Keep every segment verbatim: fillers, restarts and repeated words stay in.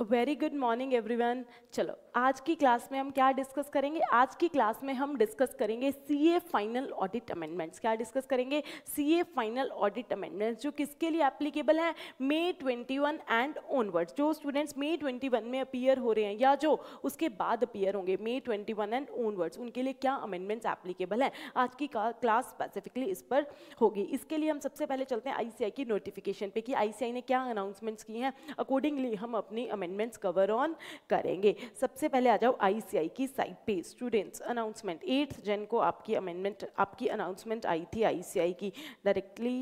Very good morning everyone. चलो आज की क्लास में हम क्या डिस्कस करेंगे? आज की क्लास में हम डिस्कस करेंगे सीए फाइनल ऑडिट अमेंडमेंट्स। क्या डिस्कस करेंगे? सीए फाइनल ऑडिट अमेंडमेंट्स जो किसके लिए एप्लीकेबल हैं? मई इक्कीस एंड ऑनवर्ड्स। जो स्टूडेंट्स मई इक्कीस में अपीयर हो रहे हैं या जो उसके बाद अपीयर होंगे मई इक्कीस एंड ऑनवर्ड्स, उनके लिए क्या अमेंडमेंट्स एप्लीकेबल हैं? आज की क्लास स्पेसिफिकली इस पर होगी। इसके लिए हम सबसे पहले चलते हैं आईसीएआई की नोटिफिकेशन पे कि आईसीएआई ने क्या अनाउंसमेंट्स की हैं, अकॉर्डिंगली हम अपनी अमेंडमेंट्स कवर ऑन करेंगे। सबसे पहले आ जाओ आईसीआई की साइट पे। स्टूडेंट्स अनाउंसमेंट एट्थ जन को आपकी अमेंडमेंट आपकी अनाउंसमेंट आई थी आईसीआई की डायरेक्टली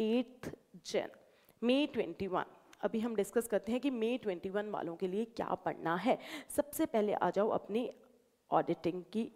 एट्थ जन मई इक्कीस। अभी हम डिस्कस करते हैं कि मई इक्कीस वालों के लिए क्या पढ़ना है। सबसे पहले आ जाओ अपनी ऑडिटिंग की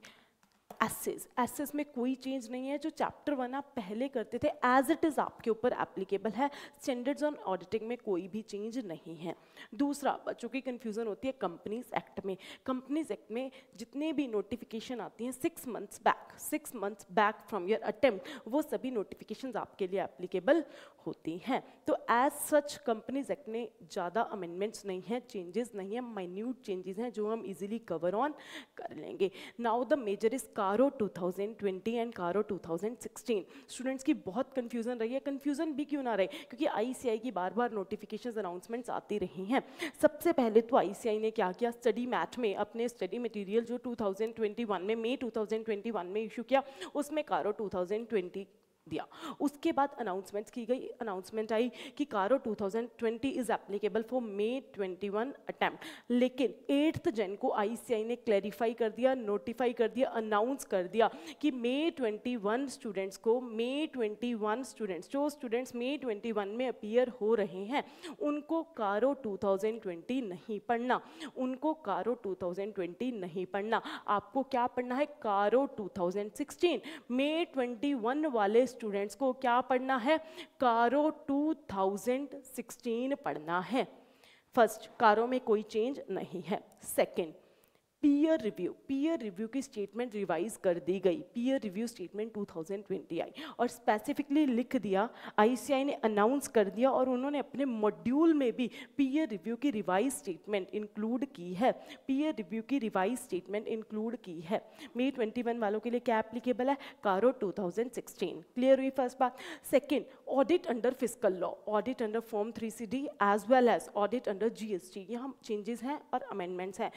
एसेस। एसेस में कोई चेंज नहीं है, जो चैप्टर वन आप पहले करते थे एज इट इज़ आपके ऊपर एप्लीकेबल है। स्टैंडर्ड्स ऑन ऑडिटिंग में कोई भी चेंज नहीं है। दूसरा, बच्चों की कन्फ्यूज़न होती है कंपनीज एक्ट में। कंपनीज एक्ट में जितने भी नोटिफिकेशन आती हैं six months back six months back from your attempt, वो सभी नोटिफिकेशन आपके लिए एप्लीकेबल होती हैं। तो एज सच कंपनीज एक्ट में ज़्यादा अमेंडमेंट्स नहीं हैं, चेंजेस नहीं है, माइन्यूट चेंजेस हैं जो हम इजीली कवर ऑन कर लेंगे। Now the major is CARO two thousand twenty and CARO two thousand sixteen. Students की बहुत कंफ्यूजन रही है, कंफ्यूजन भी क्यों ना रहे क्योंकि आईसीआई की बार बार नोटिफिकेशंस अनाउंसमेंट्स आती रही हैं। सबसे पहले तो आईसीआई ने क्या किया, स्टडी मैथ में अपने स्टडी मटेरियल जो टू थाउजेंड ट्वेंटी वन में मई टू थाउजेंड ट्वेंटी वन में इशू किया उसमें कारो टू थाउजेंड ट्वेंटी दिया। उसके बाद अनाउंसमेंट्स की गई, अनाउंसमेंट आई कि CARO two thousand twenty is applicable for मई इक्कीस अटेम्प्ट। लेकिन एट्थ जन को आईसीआई ने क्लैरिफाई कर दिया, नोटिफाई कर दिया, अनाउंस कर दिया कि मई इक्कीस स्टूडेंट्स को मई इक्कीस स्टूडेंट्स जो स्टूडेंट्स मई इक्कीस में अपीयर हो रहे हैं उनको कारो टू थाउजेंड ट्वेंटी नहीं पढ़ना, उनको कारो टू थाउजेंड ट्वेंटी नहीं पढ़ना। आपको क्या पढ़ना है? CARO two thousand sixteen. मई इक्कीस वाले स्टूडेंट्स को क्या पढ़ना है? कारो टू थाउजेंड सिक्सटीन पढ़ना है। फर्स्ट, कारो में कोई चेंज नहीं है। Second, peer review peer review की स्टेटमेंट रिवाइज कर दी गई। Peer review statement two thousand twenty आई और स्पेसिफिकली लिख दिया, आईसीआई ने अनाउंस कर दिया और उन्होंने अपने मॉड्यूल में भी पीयर रिव्यू की रिवाइज स्टेटमेंट इंक्लूड की है। पीयर रिव्यू की रिवाइज स्टेटमेंट इंक्लूड की है। मई इक्कीस वालों के लिए क्या एप्लीकेबल है? CARO two thousand sixteen. Clear हुई फर्स्ट बात। Second, audit under fiscal law, audit under form three C D as well as audit under G S T. यहाँ चेंजेस हैं और अमेंडमेंट्स हैं,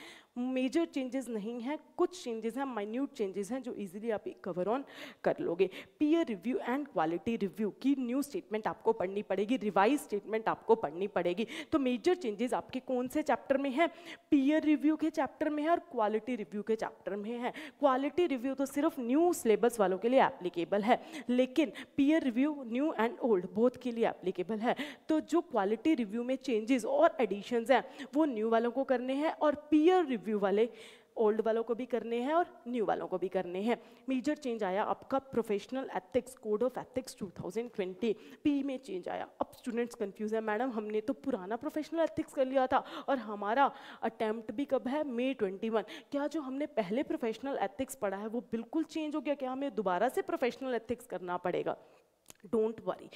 मेजर चेंजेस नहीं हैं, कुछ चेंजेस हैं, माइन्यूट चेंजेस हैं जो इजीली आप कवर ऑन कर लोगे। Peer review and quality review की न्यू स्टेटमेंट आपको पढ़नी पड़ेगी, रिवाइज स्टेटमेंट आपको पढ़नी पड़ेगी। तो मेजर चेंजेस आपके कौन से चैप्टर में हैं? पीयर रिव्यू के चैप्टर में है और क्वालिटी रिव्यू के चैप्टर में है। क्वालिटी रिव्यू तो सिर्फ न्यू सिलेबस वालों के लिए एप्लीकेबल है, लेकिन peer review new and old both के लिए एप्लीकेबल है। तो जो क्वालिटी रिव्यू में चेंजेस और एडिशंस हैं वो न्यू वालों को करने हैं और पीयर रिव्यू वाले ओल्ड वालों को भी करने हैं और न्यू वालों को भी करने हैं। मेजर चेंज आया आपका professional ethics, code of ethics two thousand twenty P में चेंज आया। अब स्टूडेंट्स कंफ्यूज है, मैडम हमने तो पुराना प्रोफेशनल एथिक्स कर लिया था और हमारा अटैम्प्ट भी कब है? मई इक्कीस। क्या जो हमने पहले प्रोफेशनल एथिक्स पढ़ा है वो बिल्कुल चेंज हो गया? क्या हमें दोबारा से प्रोफेशनल एथिक्स करना पड़ेगा? डोंट वरी,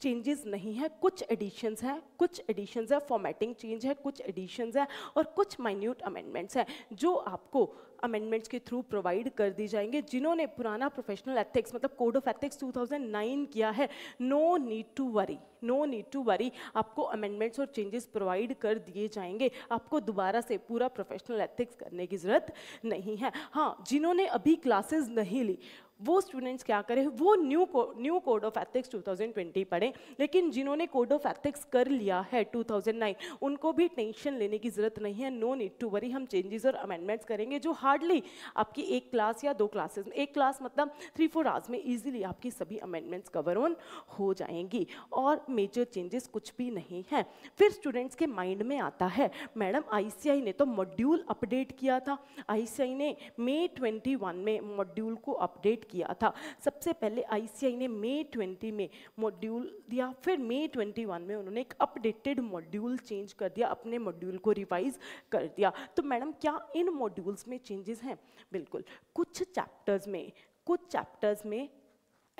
चेंजेस नहीं है, कुछ एडिशंस हैं, कुछ एडिशंस है, फॉर्मेटिंग चेंज है, कुछ एडिशंस है और कुछ माइन्यूट अमेंडमेंट्स हैं जो आपको अमेंडमेंट्स के थ्रू प्रोवाइड कर दी जाएंगे। जिन्होंने पुराना प्रोफेशनल एथिक्स मतलब code of ethics two thousand nine किया है, no need to worry, no need to worry, आपको अमेंडमेंट्स और चेंजेस प्रोवाइड कर दिए जाएंगे। आपको दोबारा से पूरा प्रोफेशनल एथिक्स करने की ज़रूरत नहीं है। हाँ, जिन्होंने अभी क्लासेस नहीं ली वो स्टूडेंट्स क्या करें? वो new new code of ethics two thousand twenty पढ़ें। लेकिन जिन्होंने कोड ऑफ एथिक्स कर लिया है टू थाउजेंड नाइन उनको भी टेंशन लेने की ज़रूरत नहीं है। नो नीड टू वरी, हम चेंजेस और अमेंडमेंट्स करेंगे जो हार्डली आपकी एक क्लास या दो क्लासेस में, एक क्लास मतलब थ्री फोर आवर्स में ईजिली आपकी सभी अमेंडमेंट्स कवर ऑन हो जाएंगी और मेजर चेंजेस कुछ भी नहीं है। फिर स्टूडेंट्स के माइंड में आता है, मैडम आईसीआई ने तो मॉड्यूल अपडेट किया था, आईसीआई ने मई ट्वेंटी वन में मॉड्यूल को अपडेट किया था। सबसे पहले आईसीआई ने मई ट्वेंटी में मॉड्यूल दिया, फिर मई ट्वेंटी वन में उन्होंने एक अपडेटेड मॉड्यूल चेंज कर दिया, अपने मॉड्यूल को रिवाइज कर दिया। तो मैडम क्या इन मॉड्यूल्स में चेंजेस हैं? बिल्कुल, कुछ चैप्टर्स में कुछ चैप्टर्स में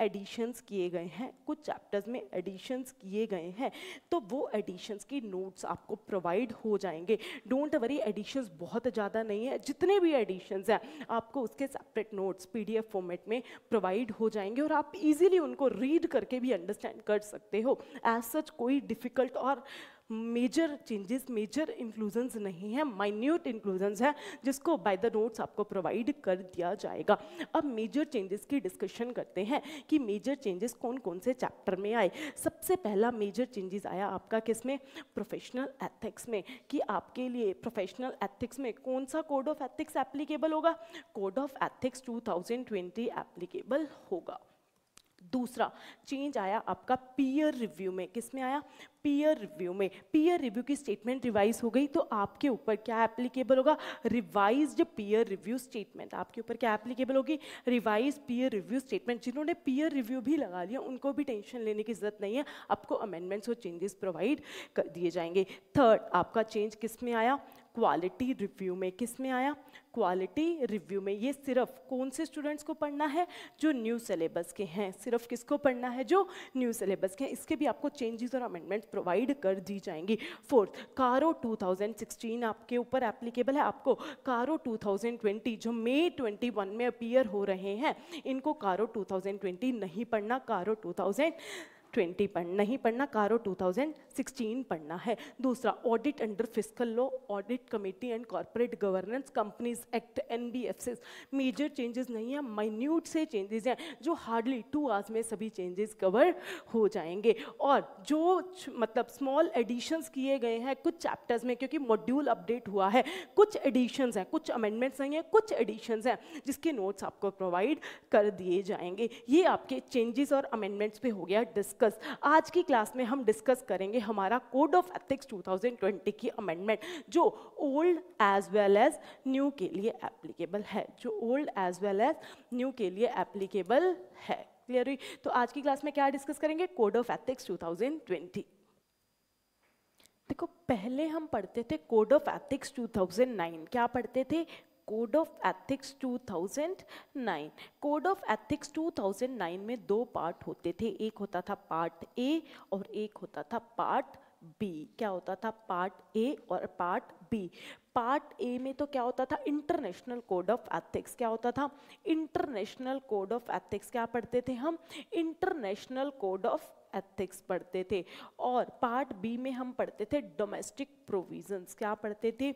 एडिशंस किए गए हैं, कुछ चैप्टर्स में एडिशंस किए गए हैं, तो वो एडिशंस की नोट्स आपको प्रोवाइड हो जाएंगे। डोंट वरी, एडिशंस बहुत ज़्यादा नहीं है, जितने भी एडिशंस हैं आपको उसके सेपरेट नोट्स पीडीएफ फॉर्मेट में प्रोवाइड हो जाएंगे और आप इजीली उनको रीड करके भी अंडरस्टैंड कर सकते हो। एज सच कोई डिफिकल्ट और मेजर चेंजेस, मेजर इंक्लूजन्स नहीं है, माइन्यूट इंक्लूजन्स है जिसको बाय द नोट्स आपको प्रोवाइड कर दिया जाएगा। अब मेजर चेंजेस की डिस्कशन करते हैं कि मेजर चेंजेस कौन कौन से चैप्टर में आए। सबसे पहला मेजर चेंजेस आया आपका किस में, प्रोफेशनल एथिक्स में, कि आपके लिए प्रोफेशनल एथिक्स में कौन सा कोड ऑफ एथिक्स एप्लीकेबल होगा, code of ethics two thousand twenty applicable होगा। दूसरा चेंज आया आपका पीयर रिव्यू में, किस में आया, पीयर रिव्यू में। पीयर रिव्यू की स्टेटमेंट रिवाइज हो गई तो आपके ऊपर क्या एप्लीकेबल होगा, रिवाइज्ड पीयर रिव्यू स्टेटमेंट। आपके ऊपर क्या एप्लीकेबल होगी, रिवाइज पीयर रिव्यू स्टेटमेंट। जिन्होंने पीयर रिव्यू भी लगा लिया उनको भी टेंशन लेने की जरूरत नहीं है, आपको अमेंडमेंट्स और चेंजेस प्रोवाइड कर दिए जाएंगे। थर्ड आपका चेंज किस में आया, क्वालिटी रिव्यू में, किस में आया, क्वालिटी रिव्यू में। ये सिर्फ कौन से स्टूडेंट्स को पढ़ना है, जो न्यू सिलेबस के हैं, सिर्फ किसको पढ़ना है, जो न्यू सिलेबस के हैं। इसके भी आपको चेंजेस और अमेंडमेंट प्रोवाइड कर दी जाएंगी। फोर्थ कारो टू थाउजेंड सिक्सटीन आपके ऊपर एप्लीकेबल है, आपको कारो टू थाउजेंड ट्वेंटी जो मई ट्वेंटी वन में अपीयर हो रहे हैं इनको कारो टू थाउजेंड ट्वेंटी नहीं पढ़ना, कारो टू थाउजेंड ट्वेंटी पर नहीं पढ़ना, कारो टू थाउजेंड सिक्सटीन पढ़ना है। दूसरा audit under fiscal law, audit committee and corporate governance, companies act, NBFC. Major changes नहीं है, माइन्यूट से चेंजेस हैं जो हार्डली टू आवर्स में सभी चेंजेस कवर हो जाएंगे। और जो मतलब स्मॉल एडिशंस किए गए हैं कुछ चैप्टर्स में, क्योंकि मॉड्यूल अपडेट हुआ है, कुछ एडिशंस हैं, कुछ अमेंडमेंट्स नहीं हैं, कुछ एडिशंस हैं जिसके नोट्स आपको प्रोवाइड कर दिए जाएंगे। ये आपके चेंजेस और अमेंडमेंट्स पे हो गया डिस्क। आज की क्लास में हम डिस्कस करेंगे हमारा code of ethics two thousand twenty की अमेंडमेंट, जो old as well as new के लिए एप्लीकेबल है, जो old as well as new के लिए एप्लीकेबल है। क्लियर हुई? तो आज की क्लास में क्या डिस्कस करेंगे, code of ethics two thousand twenty. देखो पहले हम पढ़ते थे code of ethics two thousand nine, क्या पढ़ते थे, code of ethics two thousand nine. Code of ethics two thousand nine में दो पार्ट होते थे, एक होता था पार्ट ए और एक होता था पार्ट बी। क्या होता था, पार्ट ए और पार्ट बी। पार्ट ए में तो क्या होता था, इंटरनेशनल कोड ऑफ एथिक्स। क्या होता था, इंटरनेशनल कोड ऑफ एथिक्स। क्या पढ़ते थे हम, इंटरनेशनल कोड ऑफ एथिक्स पढ़ते थे। और पार्ट बी में हम पढ़ते थे डोमेस्टिक प्रोविजंस। क्या पढ़ते थे,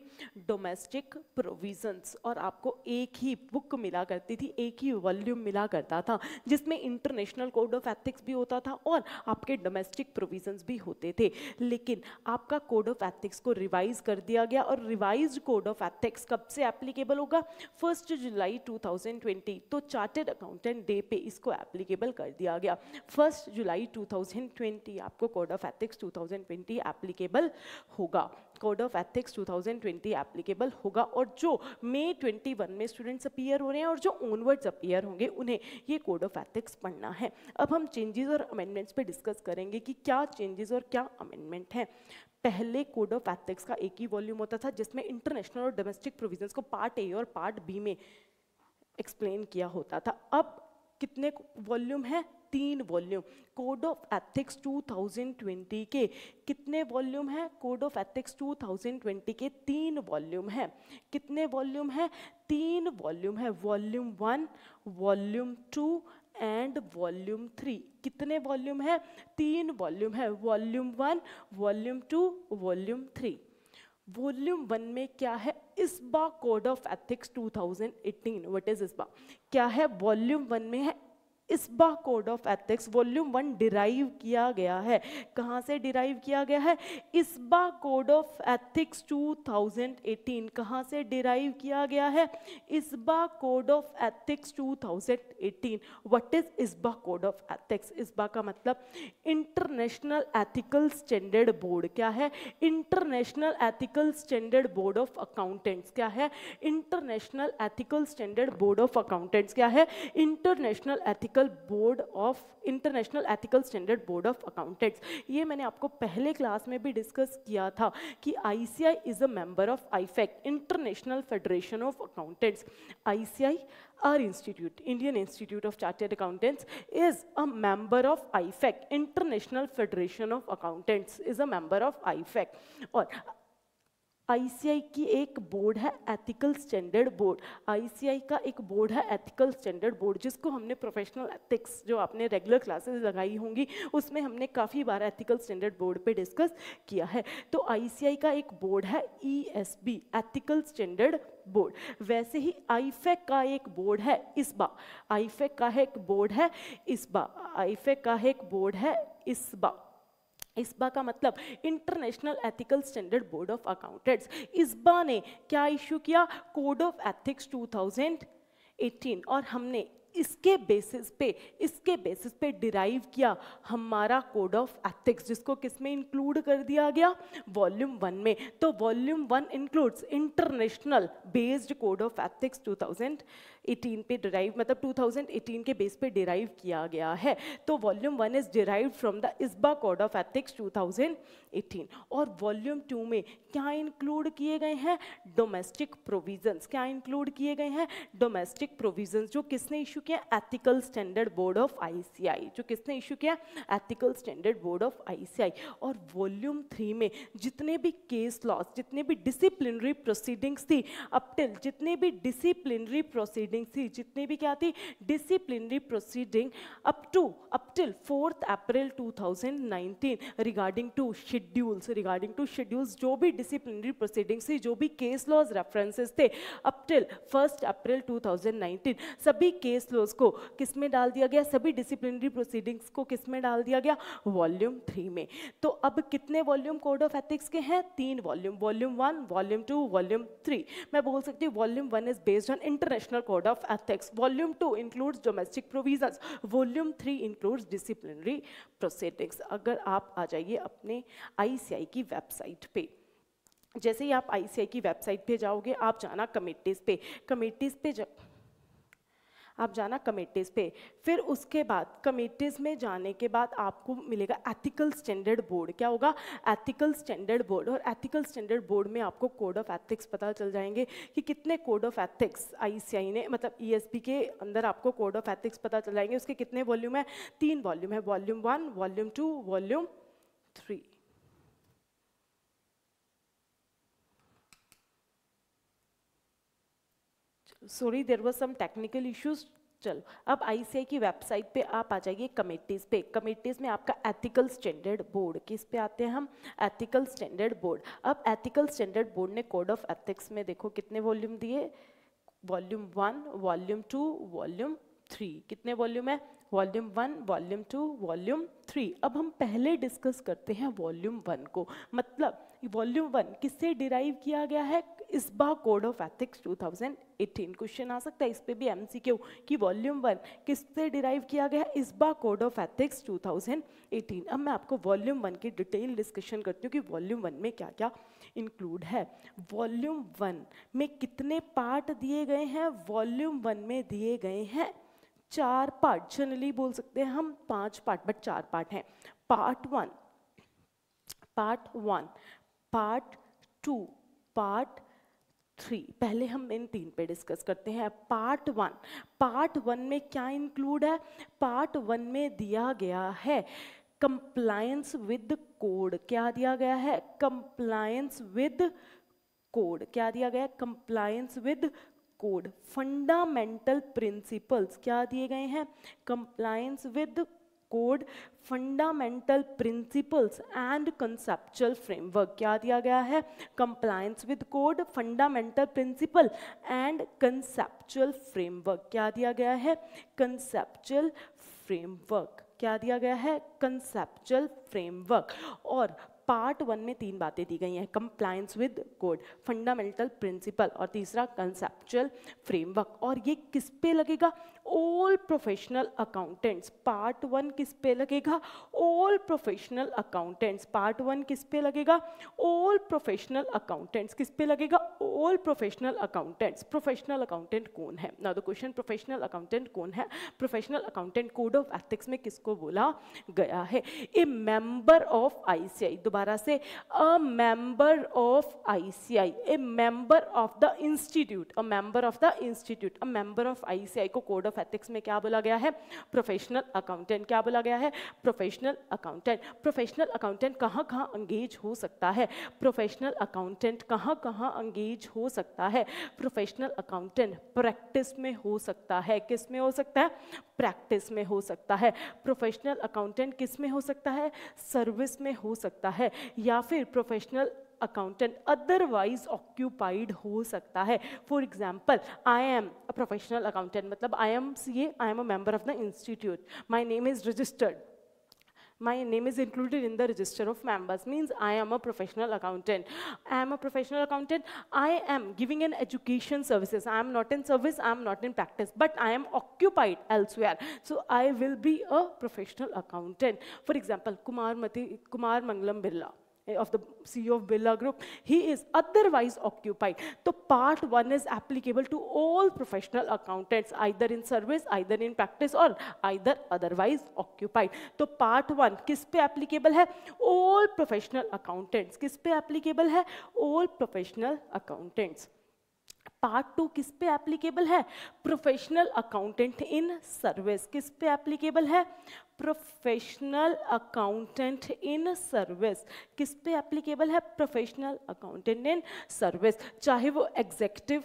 डोमेस्टिक प्रोविजंस। और आपको एक ही बुक मिला करती थी, एक ही वॉल्यूम मिला करता था जिसमें इंटरनेशनल कोड ऑफ एथिक्स भी होता था और आपके डोमेस्टिक प्रोविजंस भी होते थे। लेकिन आपका कोड ऑफ एथिक्स को रिवाइज कर दिया गया और रिवाइज कोड ऑफ एथिक्स कब से एप्लीकेबल होगा, फर्स्ट जुलाई टू थाउजेंड ट्वेंटी। तो चार्टर्ड अकाउंटेंट डे पे इसको एप्लीकेबल कर दिया गया, फर्स्ट जुलाई टू थाउजेंड ट्वेंटी आपको code of ethics two thousand twenty applicable होगा, code of ethics two thousand twenty applicable होगा। और जो मई ट्वेंटी वन में स्टूडेंट्स अपीयर हो रहे हैं और जो ऑनवर्ड्स अपीयर होंगे उन्हें ये कोड ऑफ एथिक्स पढ़ना है। अब हम चेंजेस और अमेंडमेंट्स पे डिस्कस करेंगे कि क्या चेंजेस और क्या अमेंडमेंट हैं। पहले कोड ऑफ एथिक्स का एक ही वॉल्यूम होता था जिसमें इंटरनेशनल और डोमेस्टिक प्रोविजंस को पार्ट ए और पार्ट बी में एक्सप्लेन किया होता था। अब कितने वॉल्यूम है, तीन volume. Code of ethics two thousand twenty के कितने वॉल्यूम है, code of ethics two thousand twenty के तीन वॉल्यूम है। कितने वॉल्यूम है, तीन वॉल्यूम है, volume one, volume two and volume three. कितने वॉल्यूम है, तीन वॉल्यूम है, volume one, volume two, volume three. Volume one में क्या है, IESBA code of ethics two thousand eighteen. What is IESBA, क्या है, वॉल्यूम वन में है IESBA code of ethics. Volume one derive किया गया है, कहाँ से डिराइव किया गया है, IESBA code of ethics two thousand eighteen. कहाँ से डिराइव किया गया है, IESBA code of ethics two thousand eighteen. What is IESBA code of ethics, IESBA का मतलब इंटरनेशनल एथिकल स्टैंडर्ड बोर्ड। क्या है, international ethical standard board of accountants. क्या है, international ethical standard board of accountants. क्या है, international ethical ethical board of international ethical standard board of accountants. ये मैंने आपको पहले क्लास में भी डिस्कस किया था कि I C A I is a member of IFAC, International federation of Accountants. I C A I our institute, Indian Institute of Chartered Accountants, is a member of IFAC, International Federation of Accountants is a member of IFAC. और I C A I की एक board है ethical standard board. I C A I का एक board है ethical standard board, जिसको हमने professional ethics, जो आपने रेगुलर क्लासेस लगाई होंगी उसमें हमने काफ़ी बार एथिकल स्टैंडर्ड बोर्ड पे डिस्कस किया है। तो आई सी ए आई का एक बोर्ड है E S B, ethical standard board. वैसे ही आई फैक का एक बोर्ड है इसबा, आई फैक का है एक बोर्ड है इसबा, आई फैक का है एक बोर्ड है इसबा। इसबा का मतलब international ethical standard board of accountants. IESBA ने क्या इशू किया? Code of ethics two thousand eighteen, और हमने इसके बेसिस पे इसके बेसिस पे डिराइव किया हमारा कोड ऑफ एथिक्स, जिसको किस में इंक्लूड कर दिया गया? वॉल्यूम वन में। तो volume one includes international based code of ethics two thousand eighteen पे डिराइव, मतलब टू थाउजेंड एटीन के बेस पे डिराइव किया गया है। तो volume one is derive from the IESBA code of ethics two thousand eighteen. और वॉल्यूम टू में क्या इंक्लूड किए गए हैं? Domestic provisions. क्या इंक्लूड किए गए हैं? डोमेस्टिक प्रोविजंस, जो किसने इशू किया? Ethical standard board of I C A I, जो किसने इशू किया? Ethical standard board of I C A I. और वॉल्यूम थ्री में जितने भी केस लॉस, जितने भी डिसिप्लिनरी प्रोसीडिंग्स थी अपटिल जितने भी डिसिप्लिनरी प्रोसीडिंग थी, जितने भी क्या थी disciplinary proceeding up to up till fourth April two thousand nineteen, regarding to schedules regarding to schedules जो भी डिसिप्लिनरी प्रोसीडिंग्स थी, जो भी केस लॉज रेफरेंसेस थे up till first April two thousand nineteen, सभी केस लॉज को किस में डाल दिया गया? सभी डिसिप्लिनरी प्रोसीडिंग्स को किस में डाल दिया गया? वॉल्यूम थ्री में। तो अब कितने वॉल्यूम कोड ऑफ एथिक्स के हैं? तीन volume, volume one, volume two, volume three. मैं बोल सकती हूँ volume one is based on international code of ethics, volume two includes domestic provisions, volume three includes disciplinary proceedings। अगर आप आ जाइए अपने आई सी ए आई की वेबसाइट पे, जैसे ही आप आई सी ए आई की वेबसाइट पे जाओगे, आप जाना कमेटीज पे, कमेटीज पे जा... आप जाना कमेटीज़ पे, फिर उसके बाद कमेटीज़ में जाने के बाद आपको मिलेगा एथिकल स्टैंडर्ड बोर्ड। क्या होगा? Ethical standard board. और एथिकल स्टैंडर्ड बोर्ड में आपको कोड ऑफ एथिक्स पता चल जाएंगे कि कितने code of ethics I C A I ने, मतलब ई एस बी के अंदर आपको कोड ऑफ एथिक्स पता चल जाएंगे। उसके कितने वॉल्यूम है? तीन वॉल्यूम है, volume one, volume two, volume three. Sorry, there was some technical issues. चलो अब आई सी ए आई की वेबसाइट पे आप आ जाइए कमेटीज़ पे। कमेटीज़ में आपका एथिकल स्टैंडर्ड बोर्ड, किस पे आते हैं हम? Ethical standard board. अब एथिकल स्टैंडर्ड बोर्ड ने कोड ऑफ एथिक्स में देखो कितने वॉल्यूम दिए? Volume one, volume two, volume three. कितने वॉल्यूम है? Volume one, volume two, volume three. अब हम पहले डिस्कस करते हैं वॉल्यूम वन को, मतलब वॉल्यूम वन किससे डिराइव किया गया है? IESBA code of ethics two thousand eighteen. Question आ सकता है इस पे भी एम सी क्यू कि वॉल्यूम वन किससे डिराइव किया गया है? IESBA code of ethics two thousand eighteen. अब मैं आपको वॉल्यूम वन की डिटेल डिस्कशन करती हूँ कि वॉल्यूम वन में क्या क्या इंक्लूड है। वॉल्यूम वन में कितने पार्ट दिए गए हैं? वॉल्यूम वन में दिए गए हैं चार पार्ट। जनरली बोल सकते हैं हम पांच पार्ट, बट चार पार्ट हैं। Part one, part one, part two, part three. पहले हम इन तीन पे डिस्कस करते हैं। पार्ट वन, पार्ट वन में क्या इंक्लूड है? पार्ट वन में दिया गया है कंप्लायंस विद कोड। क्या दिया गया है? Compliance with code. क्या दिया गया है? Compliance with code. Fundamental principles क्या दिए गए हैं? Compliance with code, fundamental principles and conceptual framework. क्या दिया गया है? Compliance with code, fundamental principle and conceptual framework. क्या दिया गया है? Conceptual framework. क्या दिया गया है? Conceptual framework. और पार्ट वन में तीन बातें दी गई हैं, compliance with code, fundamental principle और तीसरा कंसेप्चुअल फ्रेमवर्क। और ये किस पे लगेगा? All professional accountants. Part one किस पे लगेगा? All professional accountants. Part one किस पे लगेगा? All professional accountants. किस पे लगेगा? All professional accountants. Professional accountant कौन है? Now the question, professional accountant कौन है? Professional accountant code of ethics में किसको बोला गया है? A member of ICAI. दोबारा से, a member of ICAI, a member of the institute, a member of the institute, a member of ICAI को कोड ऑफ एथिक्स में क्या बोला गया है? Professional accountant. क्या बोला गया है? Professional accountant. प्रोफेशनल अकाउंटेंट कहां कहां एंगेज हो सकता है? प्रोफेशनल अकाउंटेंट कहां कहां एंगेज हो सकता है? प्रोफेशनल अकाउंटेंट प्रैक्टिस में हो सकता है। किस में हो सकता है? प्रैक्टिस में हो सकता है। प्रोफेशनल अकाउंटेंट किस में हो सकता है? सर्विस में हो सकता है, या फिर प्रोफेशनल अकाउंटेंट अदरवाइज ऑक्यूपाइड हो सकता है। For example, I am a professional accountant, मतलब I am C A, I am a member of the institute, my name is registered, my name is included in the register of members, means I am a professional accountant. I am a professional accountant. I am giving an education services. I am not in service, I am not in practice, but I am occupied elsewhere, so I will be a professional accountant. For example, Kumar Mati, Kumar Mangalam Birla of the C E O of Birla Group, he is otherwise occupied. So part one is applicable to all professional accountants, either in service, either in practice, or either otherwise occupied. So part one किस पे applicable है? All professional accountants। किस पे applicable है? All professional accountants। Part two किस पे applicable है? Professional accountant in service. किस पे एप्लीकेबल है? Professional accountant in service. किस पे एप्लीकेबल है? Professional accountant in service. चाहे वो एग्जेक्टिव,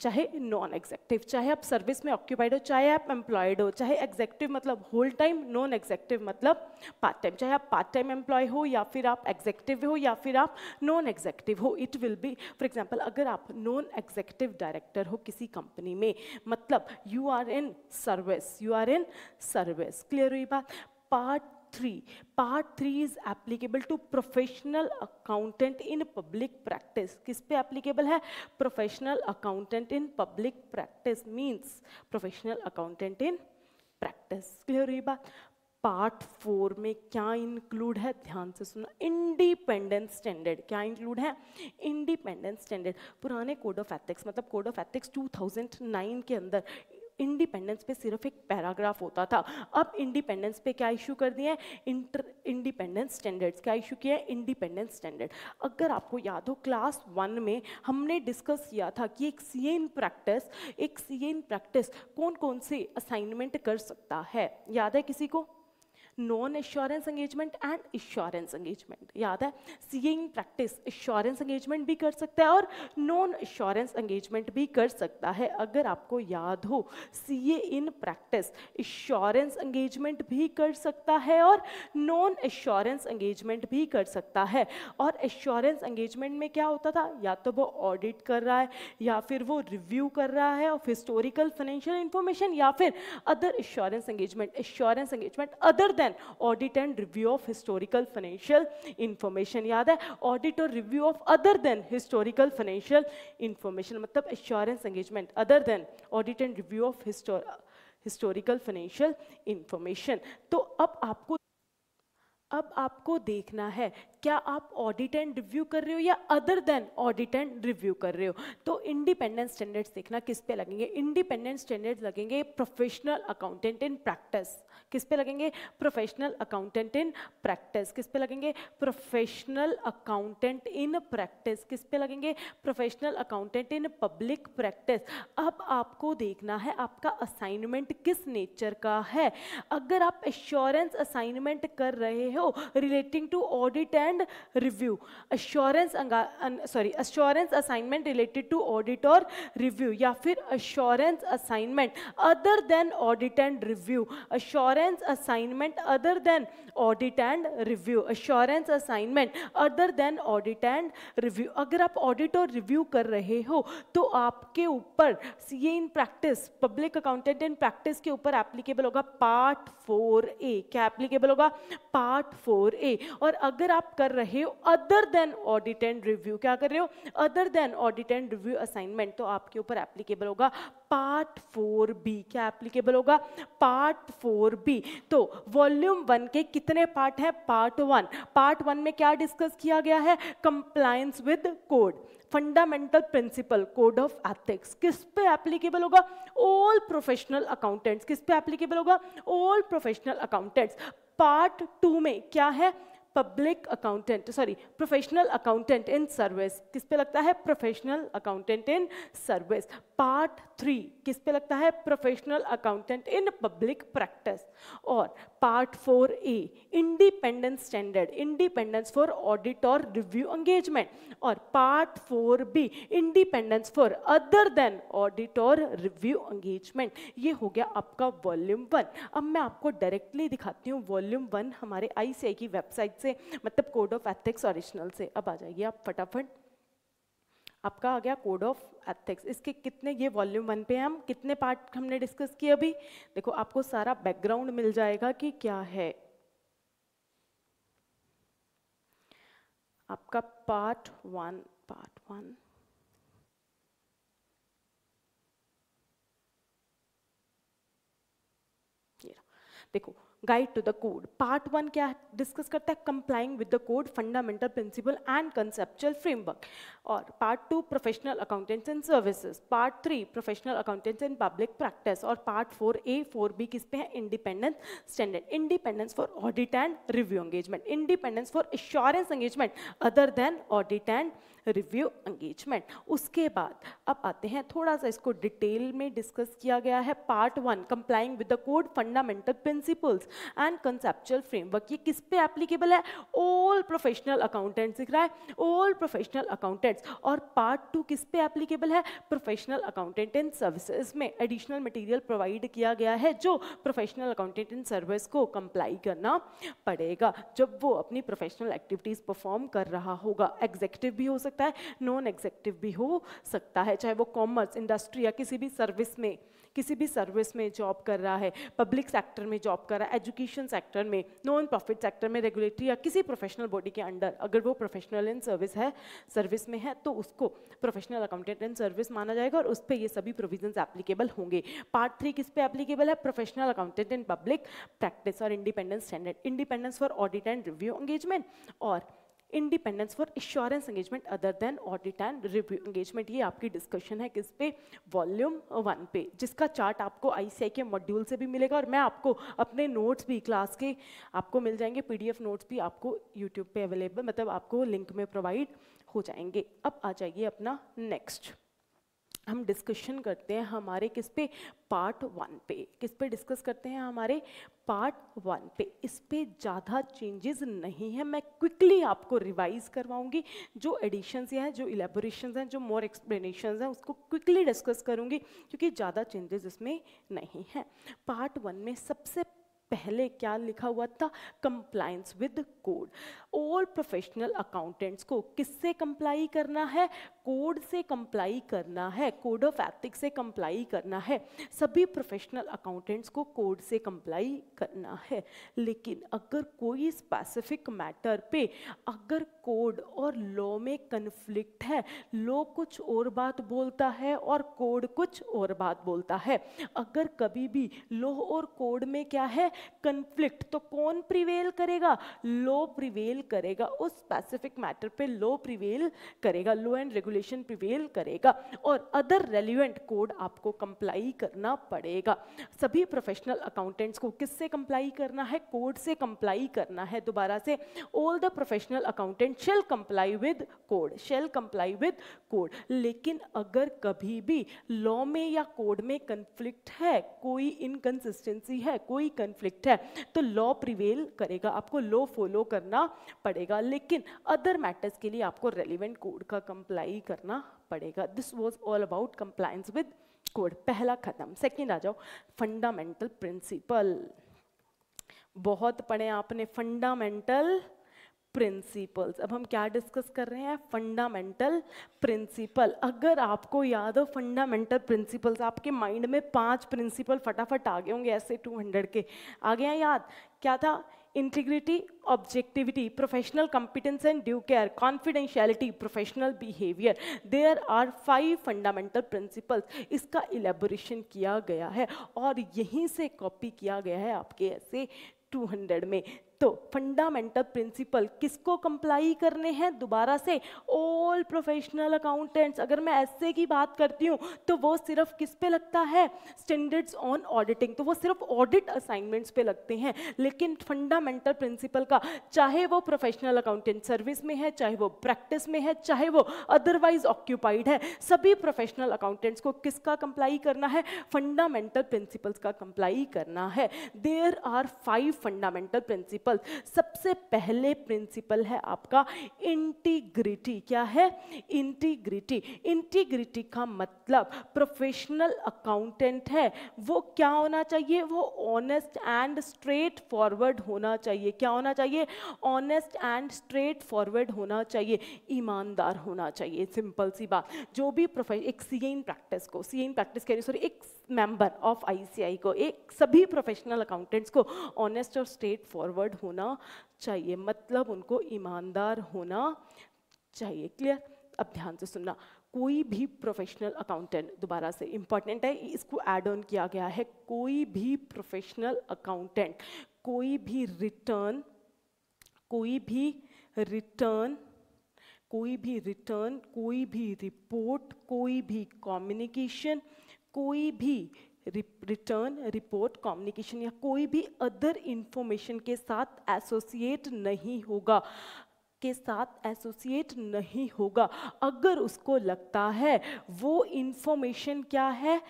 चाहे नॉन एग्जेक्टिव, चाहे आप सर्विस में ऑक्यूपाइड हो, चाहे आप एम्प्लॉयड हो, चाहे एग्जेक्टिव मतलब होल टाइम, नॉन एग्जेक्टिव मतलब पार्ट टाइम, चाहे आप पार्ट टाइम एम्प्लॉय हो या फिर आप एग्जेक्टिव हो या फिर आप नॉन एग्जेक्टिव हो, it will be. For example, अगर आप नॉन एग्जेक्टिव डायरेक्टर हो किसी कंपनी में, मतलब you are in service, you are in service. Clear हुई बात? Part three. Part three is applicable to professional accountant in public practice. किस पे applicable है? Professional accountant in public practice means professional accountant in practice. Clear हुई बात? Part four में क्या include है? ध्यान से सुना, इंडिपेंडेंट स्टैंडर्ड। क्या इंक्लूड है? Independent standard. पुराने कोड ऑफ एथिक्स, मतलब कोड ऑफ एथिक्स दो हज़ार नौ के अंदर इंडिपेंडेंस पे सिर्फ एक पैराग्राफ होता था। अब इंडिपेंडेंस पे क्या इशू कर दिए? Inter independence standards. क्या इशू किया है? Independence standard. अगर आपको याद हो, क्लास वन में हमने डिस्कस किया था कि एक सी ए इन प्रैक्टिस, एक सी ए इन प्रैक्टिस कौन कौन से असाइनमेंट कर सकता है? याद है किसी को? Non assurance engagement and assurance engagement. याद है? CA in practice assurance engagement भी कर सकता है और नॉन एश्योरेंस एंगेजमेंट भी कर सकता है। अगर आपको याद हो, CA in practice assurance engagement भी कर सकता है और नॉन एश्योरेंस एंगेजमेंट भी कर सकता है। और एश्योरेंस एंगेजमेंट में क्या होता था? या तो वो ऑडिट कर रहा है, या फिर वो रिव्यू कर रहा है ऑफ हिस्टोरिकल फाइनेंशियल इंफॉर्मेशन, या फिर other assurance engagement. Assurance engagement other audit and review of historical financial information. याद है? ऑडिट और review of other than historical financial information, मतलब assurance engagement other than audit and review of historical financial information. तो अब आपको अब आपको देखना है, क्या आप ऑडिट एंड रिव्यू कर रहे हो या other than audit and review कर रहे हो। तो इंडिपेंडेंट स्टैंडर्ड्स देखना किस पे लगेंगे। इंडिपेंडेंट स्टैंडर्ड्स लगेंगे प्रोफेशनल अकाउंटेंट इन प्रैक्टिस। किस पे लगेंगे? Professional accountant in practice. किस पे लगेंगे? Professional accountant in practice. किस पे लगेंगे? Professional accountant in public practice. अब आपको देखना है आपका असाइनमेंट किस नेचर का है। अगर आप एश्योरेंस असाइनमेंट कर रहे हो relating to audit and review, assurance sorry assurance assignment related to audit और रिव्यू, या फिर assurance assignment other than audit and review, assurance assignment other than audit and review, assurance assignment other than audit and review. अगर आप audit और review कर रहे हो तो आपके ऊपर CA in practice, public accountant in practice के ऊपर एप्लीकेबल होगा पार्ट फोर ए। क्या एप्लीकेबल होगा? Part four A. और अगर आप कर रहे हो other than audit and review, क्या कर रहे हो? Other than audit and review assignment, तो आपके ऊपर एप्लीकेबल होगा पार्ट फोर बी। क्या एप्लीकेबल होगा? Part four B. तो वॉल्यूम वन के कितने पार्ट हैं? Part one. पार्ट वन में क्या डिस्कस किया गया है? Compliance with code, fundamental principle, code of ethics. किस पे एप्लीकेबल होगा? All professional accountants. किस पे एप्लीकेबल होगा? All professional accountants. Part two में क्या है? Public accountant, sorry professional accountant in service. किस पे लगता है? Professional accountant in service. Part three किस पे लगता है? Professional accountant in public practice. और part four A independence standard, independence for audit और रिव्यू एंगेजमेंट। और part four B independence for other than audit और रिव्यू एंगेजमेंट। ये हो गया आपका वॉल्यूम वन। अब मैं आपको डायरेक्टली दिखाती हूँ वॉल्यूम वन हमारे आई सी ए आई की वेबसाइट से, मतलब कोड ऑफ एथिक्स ओरिजिनल से। अब आ जाइए आप फटाफट, आपका आ गया कोड ऑफ एथिक्स। इसके कितने, ये वॉल्यूम वन पे हम कितने पार्ट हमने डिस्कस किए अभी? देखो आपको सारा बैकग्राउंड मिल जाएगा कि क्या है। आपका पार्ट वन, पार्ट वन देखो, guide to the code. Part one क्या डिस्कस करता है? Complying with the code, fundamental principle and conceptual framework. और part two professional accountants and services. Part three professional accountants and public practice. और part four A four B किस पे है? Independence standard, independence for audit and review engagement, independence for assurance engagement other than audit and review engagement. उसके बाद अब आते हैं, थोड़ा सा इसको डिटेल में डिस्कस किया गया है। Part one complying with the code, fundamental principles and conceptual framework. ये किस पे एप्लीकेबल है? ऑल प्रोफेशनल अकाउंटेंट्स, दिख रहा है ऑल प्रोफेशनल अकाउंटेंट्स। और पार्ट टू किस पे एप्लीकेबल है? प्रोफेशनल अकाउंटेंट इन सर्विसेज में एडिशनल मटेरियल प्रोवाइड किया गया है जो प्रोफेशनल अकाउंटेंट इन सर्विस को कंप्लाई करना पड़ेगा जब वो अपनी प्रोफेशनल एक्टिविटीज परफॉर्म कर रहा होगा। एग्जीक्यूटिव भी हो सकता है, नॉन एग्जीक्यूटिव भी हो सकता है, चाहे वो कॉमर्स, इंडस्ट्री या किसी भी सर्विस में, किसी भी सर्विस में जॉब कर रहा है, पब्लिक सेक्टर में जॉब कर रहा है, एजुकेशन सेक्टर में, नॉन प्रॉफिट सेक्टर में, रेगुलेटरी या किसी प्रोफेशनल बॉडी के अंडर। अगर वो प्रोफेशनल इन सर्विस है, सर्विस में है, तो उसको प्रोफेशनल अकाउंटेंट इन सर्विस माना जाएगा और उस पर ये सभी प्रोविजंस एप्लीकेबल होंगे। पार्ट थ्री किस पे एप्लीकेबल है? Professional accountant in public practice और independence standard, independence for audit and review engagement और independence for assurance engagement other than audit and review engagement. ये आपकी डिस्कशन है किस पे? वॉल्यूम वन पे, जिसका चार्ट आपको आई सी ए आई के मॉड्यूल से भी मिलेगा। और मैं आपको अपने नोट्स भी, क्लास के आपको मिल जाएंगे, पीडीएफ नोट्स भी आपको यूट्यूब पे अवेलेबल, मतलब आपको लिंक में प्रोवाइड हो जाएंगे। अब आ जाइए अपना नेक्स्ट, हम डिस्कशन करते हैं हमारे किस पे? पार्ट वन पे। किस पे डिस्कस करते हैं? हमारे पार्ट वन पे। इस पे ज़्यादा चेंजेस नहीं है, मैं क्विकली आपको रिवाइज करवाऊंगी। जो एडिशंस हैं, जो इलेबोरेशंस हैं, जो मोर एक्सप्लेनेशंस हैं, उसको क्विकली डिस्कस करूंगी क्योंकि ज़्यादा चेंजेस इसमें नहीं हैं। पार्ट वन में सबसे पहले क्या लिखा हुआ था? Compliance with code. All professional accountants को किससे कंप्लाई करना है? कोड से कंप्लाई करना है, कोड ऑफ एथिक्स से कंप्लाई करना है। सभी प्रोफेशनल अकाउंटेंट्स को कोड से कंप्लाई करना है। लेकिन अगर कोई स्पेसिफिक मैटर पे अगर कोड और लॉ में कन्फ्लिक्ट है, लॉ कुछ और बात बोलता है और कोड कुछ और बात बोलता है, अगर कभी भी लॉ और कोड में क्या है? कन्फ्लिक्ट, तो कौन प्रिवेल करेगा? लॉ प्रिवेल करेगा। उस स्पेसिफिक मैटर पे लॉ प्रिवेल करेगा, लॉ एंड रेगुलेशन प्रिवेल करेगा और अदर रेलिवेंट कोड आपको कंप्लाई करना पड़ेगा। सभी प्रोफेशनल अकाउंटेंट्स को किससे कंप्लाई करना है? कोड से कंप्लाई करना है। दोबारा से, all the professional accountant shall comply with code, shall comply with code. लेकिन अगर कभी भी लॉ में या कोड में कंफ्लिक्ट है, कोई इनकंसिस्टेंसी है, कोई कंफ्लिक्ट है, तो लॉ प्रिवेल करेगा, आपको लॉ फॉलो करना पड़ेगा। लेकिन अदर मैटर्स के लिए आपको रेलिवेंट कोड का कंप्लाई करना पड़ेगा। This was all about compliance with code. पहला खत्म। सेकेंड आ जाओ, फंडामेंटल प्रिंसिपल। बहुत पढ़े आपने फंडामेंटल प्रिंसिपल्स। अब हम क्या डिस्कस कर रहे हैं? Fundamental principle. अगर आपको याद हो फंडामेंटल प्रिंसिपल्स, आपके माइंड में पांच प्रिंसिपल फटाफट आ गए होंगे, ऐसे टू हंड्रेड के आ गए हैं याद। क्या था? integrity, objectivity, professional competence and due care, confidentiality, professional behavior. There are five fundamental principles. इसका elaboration किया गया है और यहीं से copy किया गया है आपके ऐसे दो सौ में. तो फंडामेंटल प्रिंसिपल किसको कंप्लाई करने हैं? दोबारा से ऑल प्रोफेशनल अकाउंटेंट्स. अगर मैं एसए की बात करती हूँ तो वो सिर्फ किस पे लगता है? स्टैंडर्ड्स ऑन ऑडिटिंग, तो वो सिर्फ ऑडिट असाइनमेंट्स पे लगते हैं. लेकिन फंडामेंटल प्रिंसिपल का, चाहे वो प्रोफेशनल अकाउंटेंट सर्विस में है, चाहे वो प्रैक्टिस में है, चाहे वो अदरवाइज ऑक्यूपाइड है, सभी प्रोफेशनल अकाउंटेंट्स को किसका कंप्लाई करना है? फंडामेंटल प्रिंसिपल्स का कंप्लाई करना है. There are five fundamental principle. सबसे पहले प्रिंसिपल है आपका इंटीग्रिटी. क्या है? इंटीग्रिटी. इंटीग्रिटी का मतलब प्रोफेशनल अकाउंटेंट है वो क्या होना चाहिए? वो ऑनेस्ट एंड स्ट्रेट फॉरवर्ड होना चाहिए. क्या होना चाहिए? ऑनेस्ट एंड स्ट्रेट फॉरवर्ड होना चाहिए, ईमानदार होना चाहिए. सिंपल सी बात. जो भी प्रोफेशन एक सी इन प्रैक्टिस को सी इन प्रैक्टिस कह रही सॉरी एक मेंबर ऑफ आईसीआई को, एक सभी प्रोफेशनल अकाउंटेंट्स को ऑनेस्ट और स्ट्रेट फॉरवर्ड होना चाहिए, मतलब उनको ईमानदार होना चाहिए. क्लियर? अब ध्यान से सुनना. कोई भी प्रोफेशनल अकाउंटेंट, दोबारा से इंपॉर्टेंट है, इसको ऐड ऑन किया गया है, कोई भी प्रोफेशनल अकाउंटेंट कोई भी रिटर्न कोई भी रिटर्न कोई भी रिटर्न कोई भी रिपोर्ट कोई भी कम्युनिकेशन कोई भी रिटर्न रिपोर्ट कम्युनिकेशन या कोई भी अदर इंफॉर्मेशन के साथ एसोसिएट नहीं होगा के साथ एसोसिएट नहीं होगा अगर उसको लगता है वो इंफॉर्मेशन क्या है,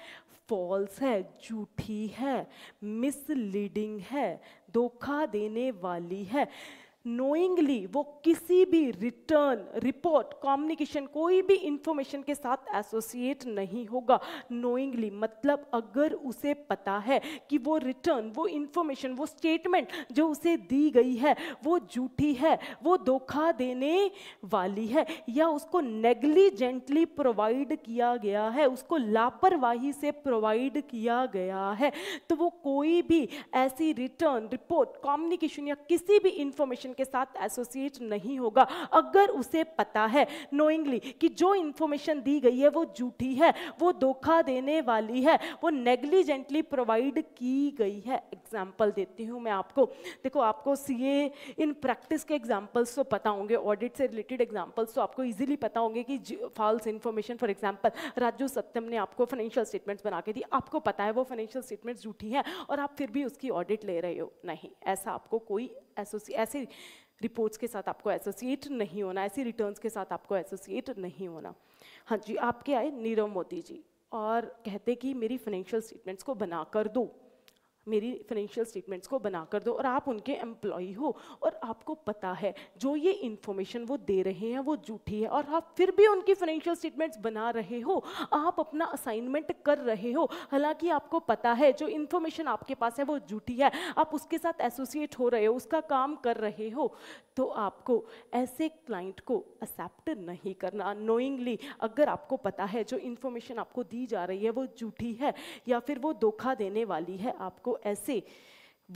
फॉल्स है, झूठी है, मिसलीडिंग है, धोखा देने वाली है. नोइंगली वो किसी भी रिटर्न रिपोर्ट कम्युनिकेशन कोई भी इंफॉर्मेशन के साथ एसोसिएट नहीं होगा. नोइंगली मतलब अगर उसे पता है कि वो रिटर्न, वो इंफॉर्मेशन, वो स्टेटमेंट जो उसे दी गई है वो झूठी है, वो धोखा देने वाली है, या उसको नेग्लिजेंटली प्रोवाइड किया गया है, उसको लापरवाही से प्रोवाइड किया गया है, तो वो कोई भी ऐसी रिटर्न रिपोर्ट कम्युनिकेशन या किसी भी इंफॉर्मेशन के साथ एसोसिएट नहीं होगा अगर उसे पता है नोइंगली कि जो इंफॉर्मेशन दी गई है वो झूठी है, वो धोखा देने वाली है, वो नेग्लिजेंटली प्रोवाइड की गई है. एग्जांपल देती हूँ मैं आपको. देखो, आपको सीए इन प्रैक्टिस के एग्जांपल्स तो पता होंगे, ऑडिट से रिलेटेड एग्जांपल्स तो आपको इजीली पता होंगे कि false information, for example Raju Satyam ने आपको फाइनेंशियल स्टेटमेंट्स बना के दी, आपको पता है वो फाइनेंशियल स्टेटमेंट्स झूठी हैं और आप फिर भी उसकी ऑडिट ले रहे हो. नहीं, ऐसा आपको कोई एसोसिएट ऐसे रिपोर्ट्स के साथ आपको एसोसिएट नहीं होना, ऐसी रिटर्न्स के साथ आपको एसोसिएट नहीं होना. हाँ जी, आपके आए नीरव मोदी जी और कहते कि मेरी फाइनेंशियल स्टेटमेंट्स को बना कर दो, मेरी फाइनेंशियल स्टेटमेंट्स को बना कर दो, और आप उनके एम्प्लॉई हो और आपको पता है जो ये इन्फॉर्मेशन वो दे रहे हैं वो झूठी है, और आप फिर भी उनकी फाइनेंशियल स्टेटमेंट्स बना रहे हो, आप अपना असाइनमेंट कर रहे हो, हालांकि आपको पता है जो इन्फॉर्मेशन आपके पास है वो झूठी है, आप उसके साथ एसोसिएट हो रहे हो, उसका काम कर रहे हो, तो आपको ऐसे क्लाइंट को एक्सेप्ट नहीं करना. नोइंगली अगर आपको पता है जो इन्फॉर्मेशन आपको दी जा रही है वो झूठी है या फिर वो धोखा देने वाली है, आपको ऐसे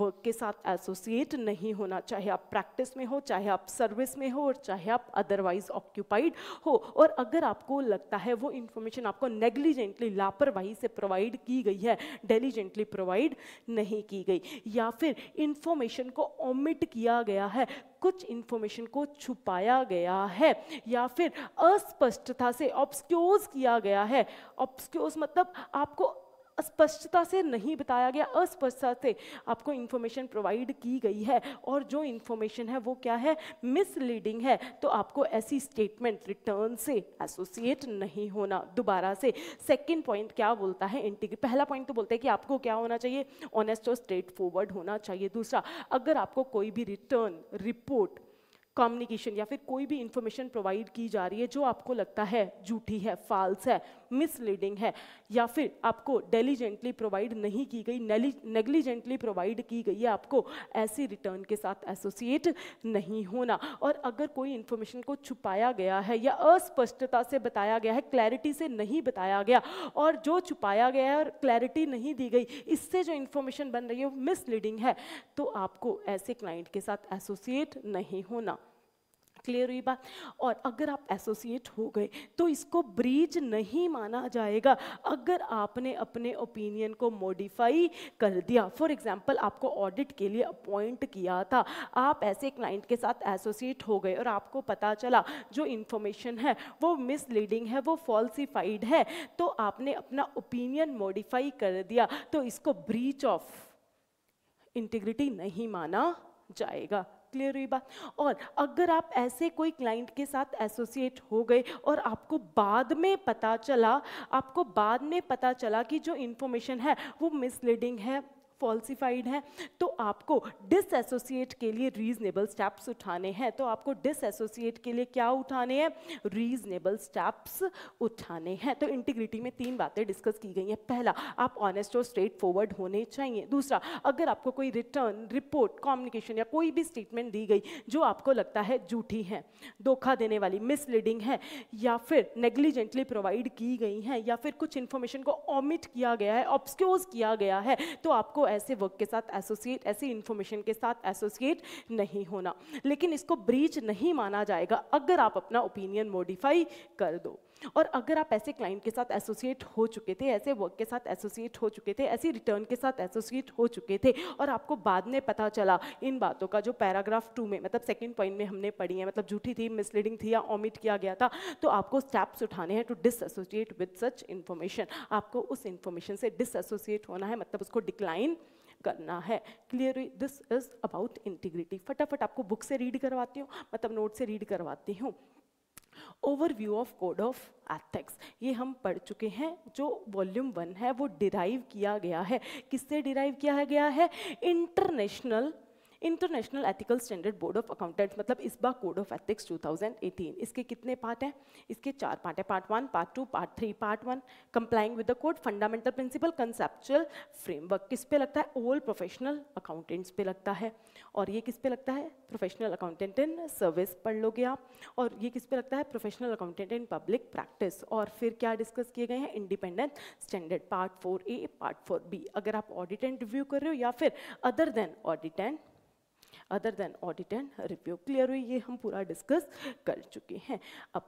वर्क के साथ एसोसिएट नहीं होना, चाहे आप प्रैक्टिस में हो, चाहे आप सर्विस में हो, और चाहे आप अदरवाइज ऑक्यूपाइड हो. और अगर आपको लगता है वो इन्फॉर्मेशन आपको नेग्लिजेंटली, लापरवाही से प्रोवाइड की गई है, डेलीजेंटली प्रोवाइड नहीं की गई, या फिर इन्फॉर्मेशन को ओमिट किया गया है, कुछ इन्फॉर्मेशन को छुपाया गया है, या फिर अस्पष्टता से ऑब्स्क्योर किया गया है. ऑब्स्क्योर मतलब आपको स्पष्टता से नहीं बताया गया, अस्पष्टता से आपको इन्फॉर्मेशन प्रोवाइड की गई है और जो इन्फॉर्मेशन है वो क्या है, मिसलीडिंग है, तो आपको ऐसी स्टेटमेंट रिटर्न से एसोसिएट नहीं होना. दोबारा से सेकंड पॉइंट क्या बोलता है? इंटीग्रिटी. पहला पॉइंट तो बोलता है कि आपको क्या होना चाहिए, ऑनेस्ट और स्ट्रेट फॉरवर्ड होना चाहिए. दूसरा, अगर आपको कोई भी रिटर्न रिपोर्ट कम्युनिकेशन या फिर कोई भी इंफॉर्मेशन प्रोवाइड की जा रही है जो आपको लगता है झूठी है, फाल्स है, मिसलीडिंग है या फिर आपको डेलीजेंटली प्रोवाइड नहीं की गई, नेग्लिजेंटली प्रोवाइड की गई है, आपको ऐसी रिटर्न के साथ एसोसिएट नहीं होना। और अगर कोई इंफॉर्मेशन को छुपाया गया है या अस्पष्टता से बताया गया है, क्लैरिटी से नहीं बताया गया और जो छुपाया गया है और क्लैरिटी नहीं दी गई, इससे जो इंफॉर्मेशन बन रही है वो मिसलीडिंग है, तो आपको ऐसे क्लाइंट के साथ एसोसिएट नहीं होना। क्लियर हुई बात? और अगर आप एसोसिएट हो गए तो इसको ब्रीच नहीं माना जाएगा अगर आपने अपने ओपिनियन को मॉडिफाई कर दिया। फॉर एग्जांपल, आपको ऑडिट के लिए अपॉइंट किया था, आप ऐसे क्लाइंट के साथ एसोसिएट हो गए और आपको पता चला जो इन्फॉर्मेशन है वो मिसलीडिंग है, वो फॉल्सिफाइड है, तो आपने अपना ओपिनियन मॉडिफाई कर दिया, तो इसको ब्रीच ऑफ इंटीग्रिटी नहीं माना जाएगा। क्लियर हुई बात? और अगर आप ऐसे कोई क्लाइंट के साथ एसोसिएट हो गए और आपको बाद में पता चला आपको बाद में पता चला कि जो इन्फॉर्मेशन है वो मिसलीडिंग है, फॉल्सिफाइड है, तो आपको डिसएसोसिएट के लिए रीजनेबल स्टेप्स उठाने हैं। तो आपको डिसएसोसिएट के लिए क्या उठाने हैं? रीजनेबल स्टेप्स उठाने हैं। तो इंटीग्रिटी में तीन बातें डिस्कस की गई हैं। पहला, आप ऑनेस्ट और स्ट्रेट फॉरवर्ड होने चाहिए। दूसरा, अगर आपको कोई रिटर्न, रिपोर्ट, कम्युनिकेशन या कोई भी स्टेटमेंट दी गई जो आपको लगता है झूठी है, धोखा देने वाली, मिसलीडिंग है या फिर नेग्लिजेंटली प्रोवाइड की गई है या फिर कुछ इन्फॉर्मेशन को ओमिट किया गया है, ऑब्स्क्योर किया गया है, तो आपको ऐसे वर्क के साथ एसोसिएट, ऐसी इंफॉर्मेशन के साथ एसोसिएट नहीं होना। लेकिन इसको ब्रीच नहीं माना जाएगा अगर आप अपना ओपिनियन मॉडिफाई कर दो। और अगर आप ऐसे क्लाइंट के साथ एसोसिएट हो चुके थे, ऐसे वर्क के साथ एसोसिएट हो चुके थे, ऐसी रिटर्न के साथ एसोसिएट हो चुके थे और आपको बाद में पता चला इन बातों का जो पैराग्राफ टू में, मतलब सेकंड पॉइंट में हमने पढ़ी है, मतलब झूठी थी, मिसलीडिंग थी या ओमिट किया गया था, तो आपको स्टेप्स उठाने हैं to disassociate with such information. आपको उस इन्फॉर्मेशन से डिसएसोसिएट होना है, मतलब उसको डिक्लाइन करना है। Clear? This is about integrity. फटाफट आपको बुक से रीड करवाती हूँ, मतलब नोट से रीड करवाती हूँ। Overview of code of ethics, ये हम पढ़ चुके हैं, जो वॉल्यूम वन है वो डिराइव किया गया है। किससे डिराइव किया गया है? International international ethical standard board of accountants, मतलब इसबा code of ethics two thousand eighteen. इसके कितने पार्ट हैं? इसके चार पार्ट हैं, part one, part two, part three. Part one, complying with the code, fundamental principle, conceptual framework. किस पे लगता है? ऑल प्रोफेशनल अकाउंटेंट्स पे लगता है। और ये किस पे लगता है? प्रोफेशनल अकाउंटेंट इन सर्विस पढ़ लोगे आप। और ये किस पे लगता है? Professional accountant in public practice. और फिर क्या डिस्कस किए गए हैं? Independent standard, part four A, part four B. अगर आप ऑडिट एंड रिव्यू कर रहे हो या फिर other than audit and other than audit and review. Clear हुई? ये हम पूरा डिस्कस कर चुके हैं। अब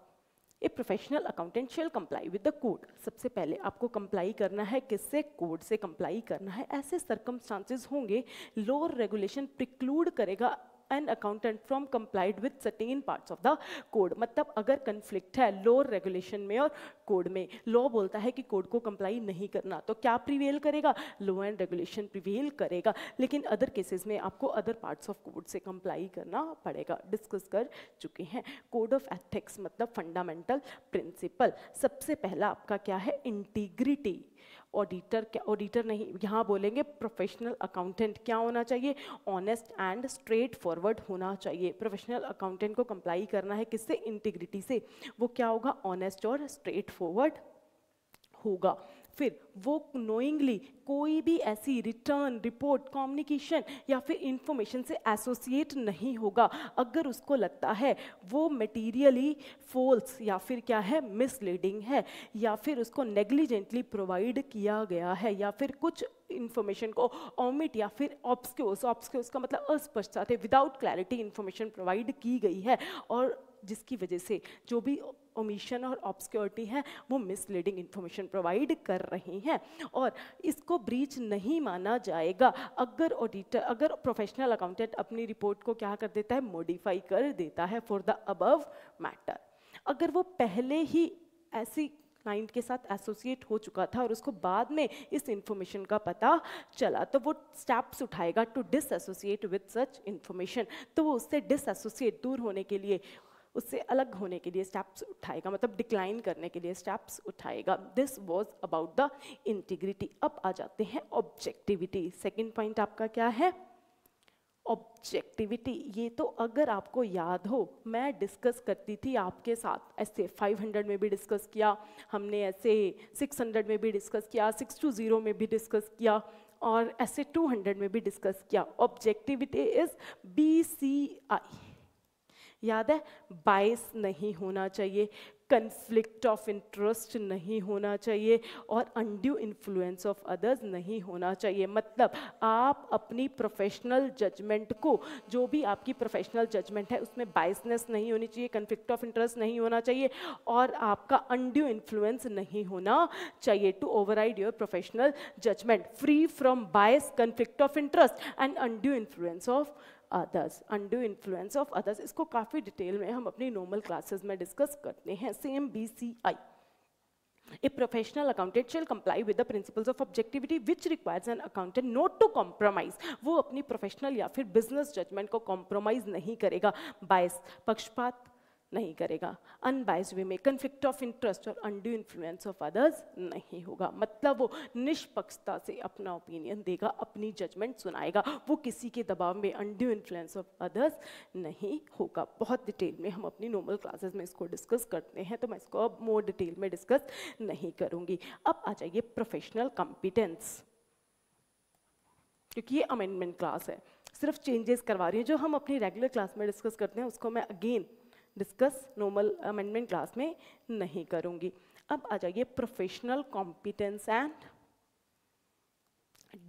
a professional accountant shall comply with the code. सबसे पहले आपको कंप्लाई करना है किससे? कोड से कंप्लाई करना है। ऐसे सर्कमस्टांसेस होंगे, लोअर रेगुलेशन प्रिक्लूड करेगा an accountant from complied with certain parts of the code. मतलब अगर कन्फ्लिक्ट है लोअर रेगुलेशन में और कोड में, लॉ बोलता है कि कोड को कंप्लाई नहीं करना, तो क्या प्रिवेल करेगा? लॉ एंड रेगुलेशन प्रिवेल करेगा। लेकिन अदर केसेस में आपको अदर पार्ट्स ऑफ कोड से कंप्लाई करना पड़ेगा। डिस्कस कर चुके हैं। कोड ऑफ एथिक्स मतलब फंडामेंटल प्रिंसिपल। सबसे पहला आपका क्या है? इंटीग्रिटी। ऑडिटर क्या ऑडिटर नहीं, यहाँ बोलेंगे प्रोफेशनल अकाउंटेंट क्या होना चाहिए? ऑनेस्ट एंड स्ट्रेट फॉरवर्ड होना चाहिए। प्रोफेशनल अकाउंटेंट को कंप्लाई करना है किससे? इंटीग्रिटी से। वो क्या होगा? ऑनेस्ट और स्ट्रेट फॉरवर्ड होगा। फिर वो नोइंगली कोई भी ऐसी रिटर्न, रिपोर्ट, कम्युनिकेशन या फिर इंफॉर्मेशन से एसोसिएट नहीं होगा अगर उसको लगता है वो मटेरियली फॉल्स या फिर क्या है, मिसलीडिंग है, या फिर उसको नेग्लिजेंटली प्रोवाइड किया गया है, या फिर कुछ इन्फॉर्मेशन को ओमिट या फिर ऑब्स्क्योर ऑब्स्क्योर का मतलब अस्पष्टता थे, विदाउट क्लैरिटी इन्फॉर्मेशन प्रोवाइड की गई है और जिसकी वजह से जो भी ओमिशन और ऑब्स्क्योरिटी है वो मिसलीडिंग इन्फॉर्मेशन प्रोवाइड कर रही हैं। और इसको ब्रीच नहीं माना जाएगा अगर ऑडिटर अगर प्रोफेशनल अकाउंटेंट अपनी रिपोर्ट को क्या कर देता है? मॉडिफाई कर देता है फॉर द अबव मैटर। अगर वो पहले ही ऐसी क्लाइंट के साथ एसोसिएट हो चुका था और उसको बाद में इस इंफॉर्मेशन का पता चला, तो वो स्टेप्स उठाएगा to disassociate with such information. तो वो उससे डिसएसोसिएट, दूर होने के लिए, उससे अलग होने के लिए स्टेप्स उठाएगा, मतलब डिक्लाइन करने के लिए स्टेप्स उठाएगा। This was about the integrity. अब आ जाते हैं ऑब्जेक्टिविटी। सेकेंड पॉइंट आपका क्या है? ऑब्जेक्टिविटी, ये तो अगर आपको याद हो मैं डिस्कस करती थी आपके साथ, ऐसे फाइव हंड्रेड में भी डिस्कस किया हमने, ऐसे सिक्स हंड्रेड में भी डिस्कस किया, सिक्स टू ज़ीरो में भी डिस्कस किया और ऐसे टू हंड्रेड में भी डिस्कस किया. Objectivity is B C I, याद है, बायस नहीं होना चाहिए, कन्फ्लिक्ट ऑफ इंटरेस्ट नहीं होना चाहिए और अनड्यू इन्फ्लुएंस ऑफ अदर्स नहीं होना चाहिए. मतलब आप अपनी प्रोफेशनल जजमेंट को, जो भी आपकी प्रोफेशनल जजमेंट है उसमें बायसनेस नहीं होनी चाहिए, कन्फ्लिक्ट ऑफ इंटरेस्ट नहीं होना चाहिए और आपका अनड्यू इन्फ्लुएंस नहीं होना चाहिए to override your professional judgement. Free from bias, conflict of interest and undue influence of others, undue influence of others, इसको काफ़ी डिटेल में हम अपनी नॉर्मल क्लासेस में डिस्कस करते हैं. Same B C I. A professional accountant shall comply with the principles of objectivity which requires an accountant not to compromise. वो अपनी प्रोफेशनल या फिर बिजनेस जजमेंट को कॉम्प्रोमाइज नहीं करेगा, बायस पक्षपात नहीं करेगा, अनबायस्ड वे में कन्फ्लिक्ट ऑफ इंटरेस्ट और अनड्यू इन्फ्लुएंस ऑफ अदर्स नहीं होगा. मतलब वो निष्पक्षता से अपना ओपिनियन देगा, अपनी जजमेंट सुनाएगा, वो किसी के दबाव में, अनड्यू इन्फ्लुएंस ऑफ अदर्स नहीं होगा. बहुत डिटेल में हम अपनी नॉर्मल क्लासेस में इसको डिस्कस करते हैं तो मैं इसको अब मोर डिटेल में डिस्कस नहीं करूँगी. अब आ जाइए प्रोफेशनल कॉम्पिटेंस, क्योंकि ये अमेंडमेंट क्लास है, सिर्फ चेंजेस करवा रही हूँ, जो हम अपनी रेगुलर क्लास में डिस्कस करते हैं उसको मैं again discuss normal amendment class में नहीं करूंगी. अब आ जाइए professional competence and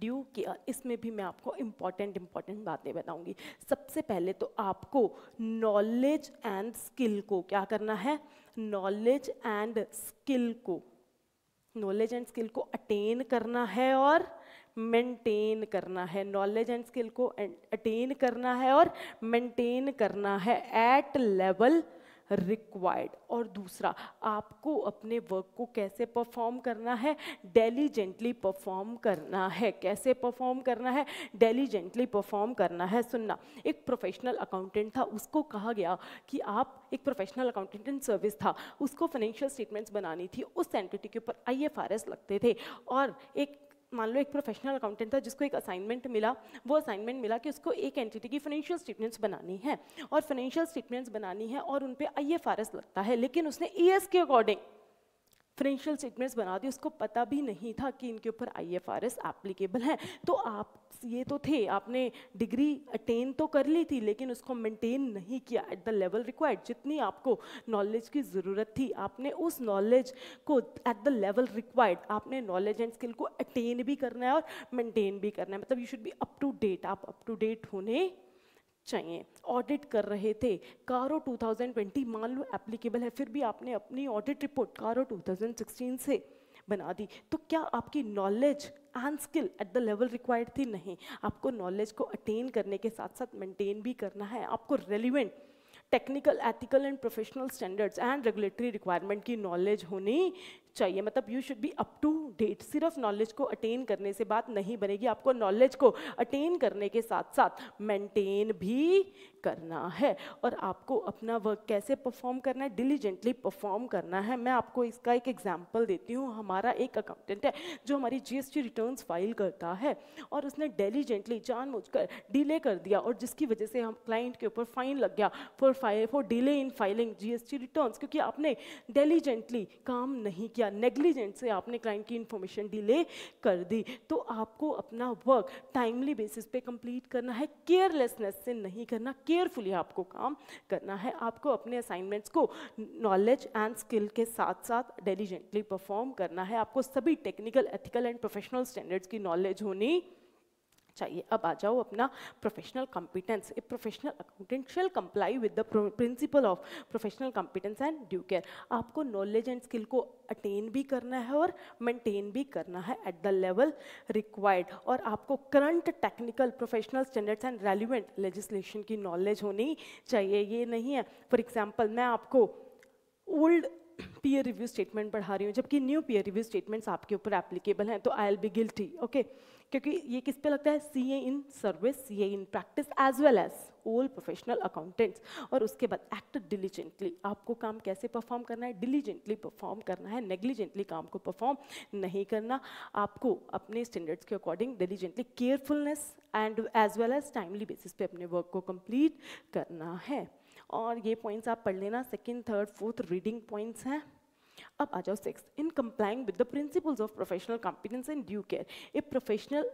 due care. इसमें भी मैं आपको इम्पॉर्टेंट इम्पॉर्टेंट बातें बताऊंगी. सबसे पहले तो आपको नॉलेज एंड स्किल को क्या करना है, नॉलेज एंड स्किल को, नॉलेज एंड स्किल को अटेन करना है और मेंटेन करना है, नॉलेज एंड स्किल को अटेन करना है और मेंटेन करना है एट लेवल रिक्वायर्ड. और दूसरा, आपको अपने वर्क को कैसे परफॉर्म करना है, डेलीजेंटली परफॉर्म करना है. कैसे परफॉर्म करना है, डेलीजेंटली परफॉर्म करना है. सुनना, एक प्रोफेशनल अकाउंटेंट था, उसको कहा गया कि आप, एक प्रोफेशनल अकाउंटेंट इन सर्विस था, उसको फाइनेंशियल स्टेटमेंट्स बनानी थी, उस एंटिटी के ऊपर आई एफ आर एस लगते थे और एक, मान लो एक प्रोफेशनल अकाउंटेंट था जिसको एक असाइनमेंट मिला, वो असाइनमेंट मिला कि उसको एक एंटिटी की फाइनेंशियल स्टेटमेंट्स बनानी है और फाइनेंशियल स्टेटमेंट्स बनानी है और उन पे आईएफआरएस लगता है, लेकिन उसने ईएस के अकॉर्डिंग फाइनेंशियल स्टेटमेंट्स बना दी, उसको पता भी नहीं था कि इनके ऊपर आईएफआरएस एप्लीकेबल है. तो आप ये तो थे, आपने डिग्री अटेन तो कर ली थी लेकिन उसको मेंटेन नहीं किया एट द लेवल रिक्वायर्ड. जितनी आपको नॉलेज की ज़रूरत थी आपने उस नॉलेज को एट द लेवल रिक्वायर्ड, आपने नॉलेज एंड स्किल को अटेन भी करना है और मेंटेन भी करना है. मतलब you should be up to date, आप अप टू डेट होने चाहिए. ऑडिट कर रहे थे, कारो टू थाउज़ेंड ट्वेंटी मान लो एप्लीकेबल है, फिर भी आपने अपनी audit report CARO two thousand sixteen से बना दी, तो क्या आपकी knowledge and skill at the level required थी? नहीं. आपको नॉलेज को अटेन करने के साथ साथ मेंटेन भी करना है. आपको relevant technical, ethical and professional standards and regulatory requirement की नॉलेज होनी चाहिए. मतलब you should be up to date. सिर्फ नॉलेज को अटेन करने से बात नहीं बनेगी, आपको नॉलेज को अटेन करने के साथ साथ मेंटेन भी करना है और आपको अपना वर्क कैसे परफॉर्म करना है, डिलीजेंटली परफॉर्म करना है. मैं आपको इसका एक एग्जांपल देती हूँ. हमारा एक अकाउंटेंट है जो हमारी जीएसटी रिटर्न्स फाइल करता है और उसने डिलीजेंटली जानबूझकर डिले कर दिया और जिसकी वजह से हम क्लाइंट के ऊपर फाइन लग गया for file for delay in filing GST returns, क्योंकि आपने डिलीजेंटली काम नहीं किया, नेग्लिजेंट से आपने क्लाइंट की इंफॉर्मेशन डिले कर दी. तो आपको अपना वर्क टाइमली बेसिस पे कंप्लीट करना है, केयरलेसनेस से नहीं करना, केयरफुली आपको काम करना है. आपको अपने असाइनमेंट्स को नॉलेज एंड स्किल के साथ साथ डेलीजेंटली परफॉर्म करना है. आपको सभी technical, ethical and professional standards की नॉलेज होनी चाहिए. अब आ जाओ अपना professional competence. A professional accountant shall comply with the principle of professional competence and due care. आपको नॉलेज एंड स्किल को अटेन भी करना है और मेंटेन भी करना है एट द लेवल रिक्वायर्ड और आपको current technical, professional standards and relevant legislation की नॉलेज होनी चाहिए. ये नहीं है, फॉर एग्जाम्पल मैं आपको ओल्ड peer review statement पढ़ा रही हूँ, जबकि new peer review statements आपके ऊपर applicable हैं, तो I'll be guilty, okay? क्योंकि ये किस पे लगता है? C A in service, C A in practice as well as all professional accountants. और उसके बाद act diligently, आपको काम कैसे perform करना है? Diligently perform करना है, negligently काम को perform नहीं करना. आपको अपने standards के according diligently, carefulness and as well as timely basis पे अपने work को complete करना है. और ये पॉइंट्स आप पढ़ लेना, second, third, fourth reading points हैं. अब आ जाओ six, in complying with the principles of professional competence and due care, a professional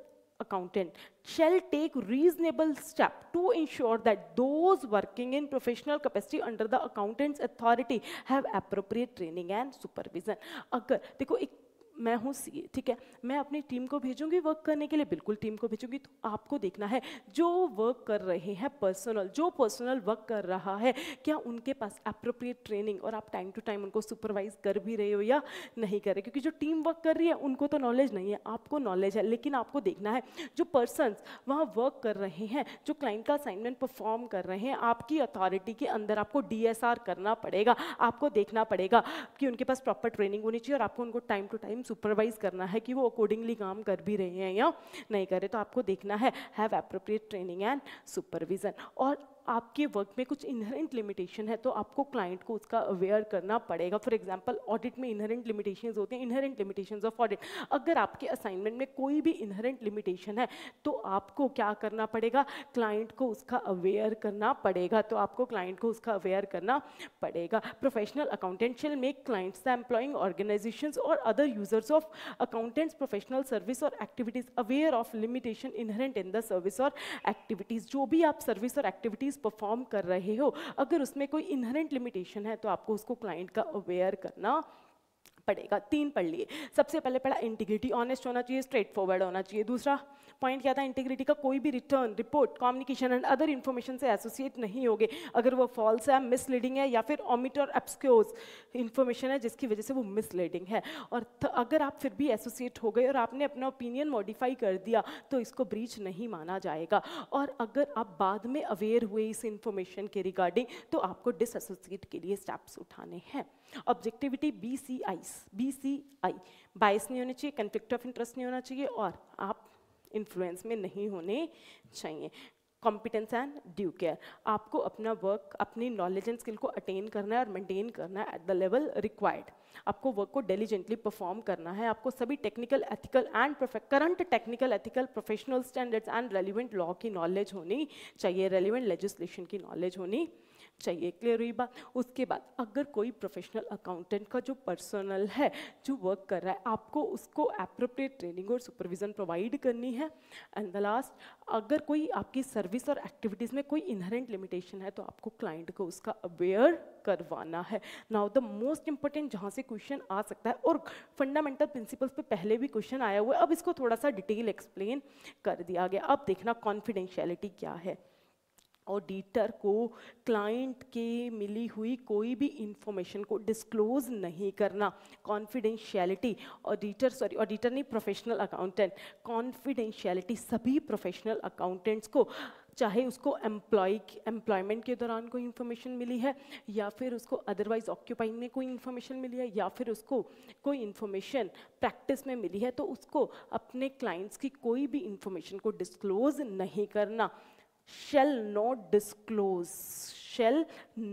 accountant shall take reasonable steps to ensure that those working in professional capacity under the accountant's authority have appropriate training and supervision. अगर देखो, एक मैं हूँ CA, ठीक है, मैं अपनी team को भेजूंगी वर्क करने के लिए, बिल्कुल टीम को भेजूंगी, तो आपको देखना है जो वर्क कर रहे हैं पर्सनल, जो पर्सनल वर्क कर रहा है, क्या उनके पास एप्रोप्रिएट ट्रेनिंग, और आप टाइम टू टाइम उनको सुपरवाइज कर भी रहे हो या नहीं कर रहे, क्योंकि जो टीम वर्क कर रही है उनको तो नॉलेज नहीं है, आपको नॉलेज है, लेकिन आपको देखना है जो पर्सन वहाँ वर्क कर रहे हैं, जो क्लाइंट का असाइनमेंट परफॉर्म कर रहे हैं, आपकी अथॉरिटी के अंदर आपको डी एस आर करना पड़ेगा, आपको देखना पड़ेगा कि उनके पास प्रॉपर ट्रेनिंग होनी चाहिए, और आपको उनको टाइम टू टाइम सुपरवाइज करना है कि वो अकॉर्डिंगली काम कर भी रहे हैं या नहीं कर रहे, तो आपको देखना है have appropriate training and supervision. और आपके वर्क में कुछ इनहेरेंट लिमिटेशन है, तो आपको क्लाइंट को उसका अवेयर करना पड़ेगा. फॉर एग्जांपल ऑडिट में इनहेरेंट लिमिटेशंस होते हैं, इनहेरेंट लिमिटेशंस ऑफ ऑडिट. अगर आपके असाइनमेंट में कोई भी इनहेरेंट लिमिटेशन है, तो आपको क्या करना पड़ेगा? क्लाइंट को उसका अवेयर करना पड़ेगा, तो आपको क्लाइंट को उसका अवेयर करना पड़ेगा. Professional accountant shall make clients, employing organisations और other users of accountants professional service और activities aware of limitation inherent in the service और एक्टिविटीज. जो भी आप सर्विस और एक्टिविटीज परफॉर्म कर रहे हो, अगर उसमें कोई इनहेरेंट लिमिटेशन है, तो आपको उसको क्लाइंट का अवेयर करना पड़ेगा. तीन पढ़ लिए. सबसे पहले पढ़ा इंटीग्रिटी, ऑनेस्ट होना चाहिए, स्ट्रेट फॉरवर्ड होना चाहिए. दूसरा पॉइंट क्या था? इंटीग्रिटी का कोई भी return, report, communication and other information से एसोसिएट नहीं होगे अगर वो फॉल्स है, मिसलीडिंग है, या फिर ऑमिट और एब्सक्योर्स इन्फॉर्मेशन है जिसकी वजह से वो मिसलीडिंग है. और अगर आप फिर भी एसोसिएट हो गए और आपने अपना ओपिनियन मॉडिफाई कर दिया, तो इसको ब्रीच नहीं माना जाएगा. और अगर आप बाद में अवेयर हुए इस इन्फॉर्मेशन के रिगार्डिंग, तो आपको डिसएसोसिएट के लिए स्टेप्स उठाने हैं. Objectivity, B C I, B C I, bias नहीं होने चाहिए, कंफ्लिक्ट ऑफ इंटरेस्ट नहीं होना चाहिए, और आप इन्फ्लुएंस में नहीं होने चाहिए. कॉम्पिटेंस एंड ड्यू केयर, आपको अपना वर्क, अपनी नॉलेज एंड स्किल को अटेन करना है और मेंटेन करना है एट द लेवल रिक्वायर्ड. आपको वर्क को डिलिजेंटली परफॉर्म करना है. आपको सभी technical, ethical and current technical, ethical, professional standards and relevant law की नॉलेज होनी चाहिए, रेलिवेंट लेजिस्लेशन की नॉलेज होनी चाहिए. क्लियर हुई बात? उसके बाद अगर कोई प्रोफेशनल अकाउंटेंट का जो पर्सनल है, जो वर्क कर रहा है, आपको उसको अप्रोप्रिएट ट्रेनिंग और सुपरविजन प्रोवाइड करनी है. एंड द लास्ट, अगर कोई आपकी सर्विस और एक्टिविटीज़ में कोई इनहेरेंट लिमिटेशन है, तो आपको क्लाइंट को उसका अवेयर करवाना है. नाउ द मोस्ट इंपॉर्टेंट, जहाँ से क्वेश्चन आ सकता है, और फंडामेंटल प्रिंसिपल्स पे पहले भी क्वेश्चन आया हुआ है, अब इसको थोड़ा सा डिटेल एक्सप्लेन कर दिया गया. अब देखना कॉन्फिडेंशियलिटी क्या है. ऑडिटर को क्लाइंट के मिली हुई कोई भी इंफॉर्मेशन को डिस्क्लोज नहीं करना. कॉन्फिडेंशियलिटी, ऑडिटर सॉरी ऑडिटर नहीं प्रोफेशनल अकाउंटेंट, कॉन्फिडेंशियलिटी सभी प्रोफेशनल अकाउंटेंट्स को, चाहे उसको एम्प्लॉय एम्प्लॉयमेंट के दौरान कोई इन्फॉर्मेशन मिली है, या फिर उसको अदरवाइज ऑक्यूपाइंग में कोई इन्फॉर्मेशन मिली है, या फिर उसको कोई इन्फॉर्मेशन प्रैक्टिस में मिली है, तो उसको अपने क्लाइंट्स की कोई भी इन्फॉर्मेशन को डिस्क्लोज नहीं करना. shall not disclose, shall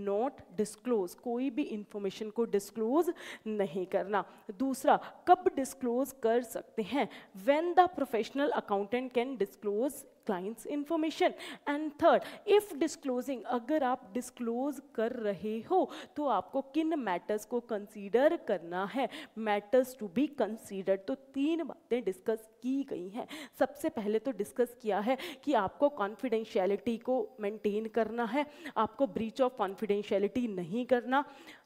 not disclose, कोई भी इंफॉर्मेशन को डिस्क्लोज नहीं करना. दूसरा, कब डिस्क्लोज कर सकते हैं? when the professional accountant can disclose client's information. and third, if disclosing, अगर आप disclose कर रहे हो, तो आपको किन matters को consider करना है, matters to be considered. तो तीन बातें discuss की गई हैं. सबसे पहले तो discuss किया है कि आपको confidentiality को maintain करना है, आपको breach of confidentiality नहीं करना,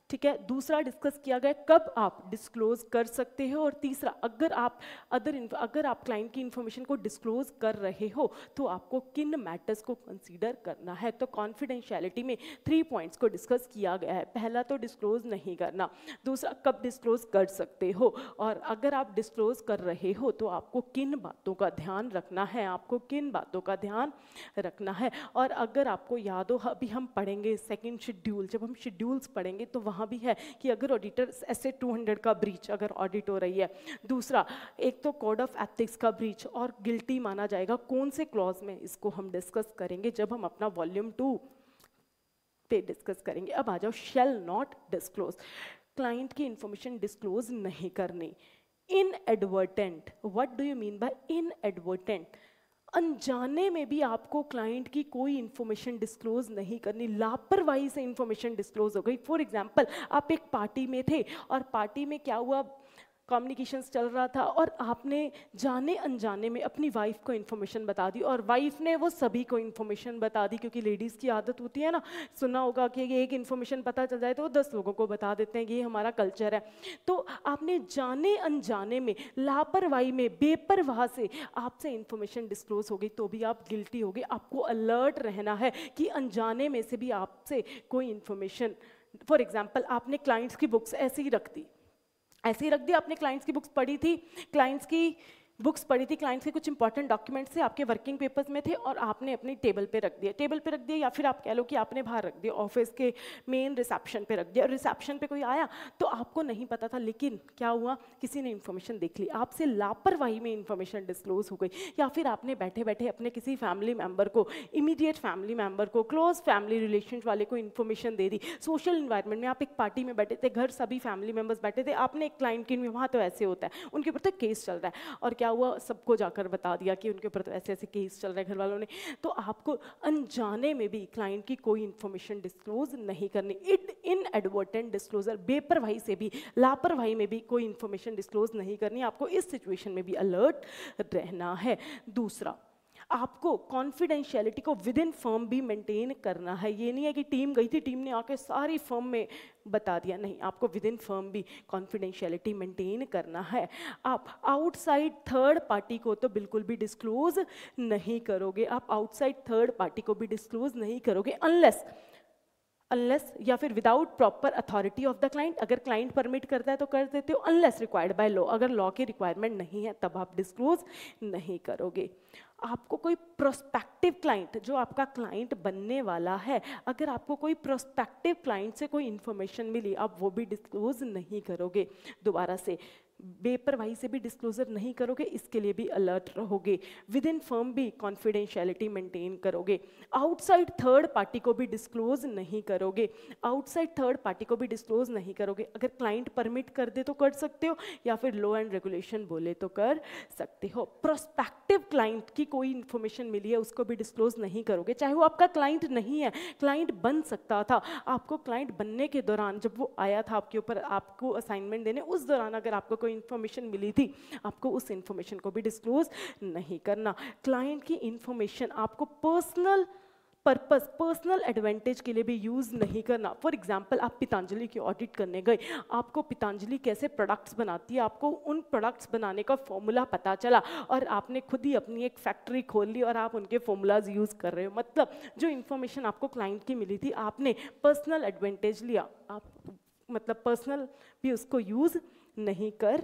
ठीक है. दूसरा डिस्कस किया गया कब आप डिस्क्लोज कर सकते हो, और तीसरा अगर आप अदर अगर आप क्लाइंट की इंफॉर्मेशन को डिस्क्लोज कर रहे हो, तो आपको किन मैटर्स को कंसीडर करना है. तो कॉन्फिडेंशियलिटी में थ्री पॉइंट्स को डिस्कस किया गया है. पहला तो डिस्क्लोज नहीं करना, दूसरा कब डिस्क्लोज कर सकते हो, और अगर आप डिस्क्लोज कर रहे हो, तो आपको किन बातों का ध्यान रखना है, आपको किन बातों का ध्यान रखना है. और अगर आपको याद हो, अभी हम पढ़ेंगे सेकेंड शेड्यूल, जब हम शेड्यूल्स पढ़ेंगे, तो वहाँ यहाँ भी है कि अगर ऑडिटर ऐसे दो सौ का ब्रीच अगर ऑडिट हो रही है, दूसरा एक तो कोड ऑफ एथिक्स का ब्रीच और गिल्टी माना जाएगा कौन से क्लॉज में, इसको हम डिस्कस करेंगे जब हम अपना वॉल्यूम टू पे डिस्कस करेंगे। अब आ जाओ शैल नॉट डिस्क्लोज, क्लाइंट की इंफॉर्मेशन डिस्क्लोज नहीं करनी। Inadvertent, what do you mean by inadvertent? अनजाने में भी आपको क्लाइंट की कोई इन्फॉर्मेशन डिस्क्लोज नहीं करनी, लापरवाही से इन्फॉर्मेशन डिस्क्लोज हो गई। फॉर एग्जाम्पल, आप एक पार्टी में थे और पार्टी में क्या हुआ, कम्युनिकेशंस चल रहा था और आपने जाने अनजाने में अपनी वाइफ को इन्फॉर्मेशन बता दी और वाइफ ने वो सभी को इन्फॉर्मेशन बता दी, क्योंकि लेडीज़ की आदत होती है ना, सुना होगा कि ये एक इन्फॉर्मेशन पता चल जाए तो वो दस लोगों को बता देते हैं, ये हमारा कल्चर है। तो आपने जाने अनजाने में, लापरवाही में, बेपरवाह से आपसे इन्फॉर्मेशन डिस्क्लोज हो गई तो भी आप गिल्टी हो गए। आपको अलर्ट रहना है कि अनजाने में से भी आपसे कोई इन्फॉर्मेशन, फॉर एग्जाम्पल आपने क्लाइंट्स की बुक्स ऐसे ही रख दी, ऐसे ही रख दिया, आपने क्लाइंट्स की बुक्स पढ़ी थी, क्लाइंट्स की बुक्स पढ़ी थी, क्लाइंट्स के कुछ इंपॉर्टेंट डॉक्यूमेंट्स थे, आपके वर्किंग पेपर्स में थे और आपने अपनी टेबल पे रख दिया, टेबल पे रख दिया या फिर आप कह लो कि आपने बाहर रख दिया, ऑफिस के मेन रिसेप्शन पे रख दिया और रिसेप्शन पे कोई आया तो आपको नहीं पता था, लेकिन क्या हुआ, किसी ने इन्फॉर्मेशन देख ली, आपसे लापरवाही में इन्फॉर्मेशन डिस्क्लोज हो गई। या फिर आपने बैठे बैठे अपने किसी फैमिली मेम्बर को, इमीडिएट फैमिली मेम्बर को, क्लोज फैमिली रिलेशन वाले को इन्फॉर्मेशन दे दी। सोशल इन्वायरमेंट में आप एक पार्टी में बैठे थे, घर सभी फैमिली मेम्बर्स बैठे थे, आपने एक क्लाइंट की, वहाँ तो ऐसे होता है, उनके ऊपर तो केस चल रहा है, और हुआ सबको जाकर बता दिया कि उनके ऊपर तो ऐसे ऐसे केस चल रहे हैं घर वालों ने। तो आपको अनजाने में भी क्लाइंट की कोई इन्फॉर्मेशन डिस्क्लोज नहीं करनी। इट इनएडवर्टेंट डिस्क्लोजर, बेपरवाही से भी, लापरवाही में भी कोई इन्फॉर्मेशन डिस्क्लोज नहीं करनी, आपको इस सिचुएशन में भी अलर्ट रहना है। दूसरा, आपको कॉन्फिडेंशियलिटी को विद इन फर्म भी मेंटेन करना है। ये नहीं है कि टीम गई थी, टीम ने आके सारी फर्म में बता दिया, नहीं, आपको विद इन फर्म भी कॉन्फिडेंशियलिटी मेंटेन करना है। आप आउटसाइड थर्ड पार्टी को तो बिल्कुल भी डिस्क्लोज नहीं करोगे, आप आउटसाइड थर्ड पार्टी को भी डिस्क्लोज नहीं करोगे अनलेस अनलेस या फिर without proper authority of the client, अगर क्लाइंट परमिट करता है तो कर देते हो, अनलेस रिक्वायर्ड बाय लॉ, अगर लॉ की रिक्वायरमेंट नहीं है तब आप डिस्क्लोज नहीं करोगे। आपको कोई प्रोस्पेक्टिव क्लाइंट, जो आपका क्लाइंट बनने वाला है, अगर आपको कोई प्रोस्पेक्टिव क्लाइंट से कोई इन्फॉर्मेशन मिली, आप वो भी डिस्क्लोज नहीं करोगे। दोबारा से, बेपरवाही से भी डिस्क्लोजर नहीं करोगे, इसके लिए भी अलर्ट रहोगे। विद इन फर्म भी कॉन्फिडेंशियलिटी मेंटेन करोगे। आउटसाइड थर्ड पार्टी को भी डिस्क्लोज नहीं करोगे आउटसाइड थर्ड पार्टी को भी डिस्क्लोज नहीं करोगे अगर क्लाइंट परमिट कर दे तो कर सकते हो, या फिर लॉ एंड रेगुलेशन बोले तो कर सकते हो। प्रोस्पेक्टिव क्लाइंट की कोई इन्फॉर्मेशन मिली है उसको भी डिस्क्लोज नहीं करोगे, चाहे वो आपका क्लाइंट नहीं है, क्लाइंट बन सकता था। आपको क्लाइंट बनने के दौरान, जब वो आया था आपके ऊपर आपको असाइनमेंट देने, उस दौरान अगर आपको इंफॉर्मेशन मिली थी, आपको उस इंफॉर्मेशन को भी डिस्क्लोज नहीं करना। क्लाइंट की इंफॉर्मेशन आपको पर्सनल पर्पस, पर्सनल एडवांटेज के लिए भी यूज़ नहीं करना। फॉर एग्जांपल, आप पतंजलि की ऑडिट करने गए, आपको पतंजलि कैसे प्रोडक्ट्स बनाती है, आपको उन प्रोडक्ट्स बनाने का फॉर्मूला पता चला और आपने खुद ही अपनी एक फैक्ट्री खोल ली और आप उनके फॉर्मूलाज यूज़ कर रहे हो। मतलब जो इंफॉर्मेशन आपको क्लाइंट की मिली थी, आपने पर्सनल एडवांटेज लिया, आप मतलब पर्सनल भी उसको यूज़ नहीं कर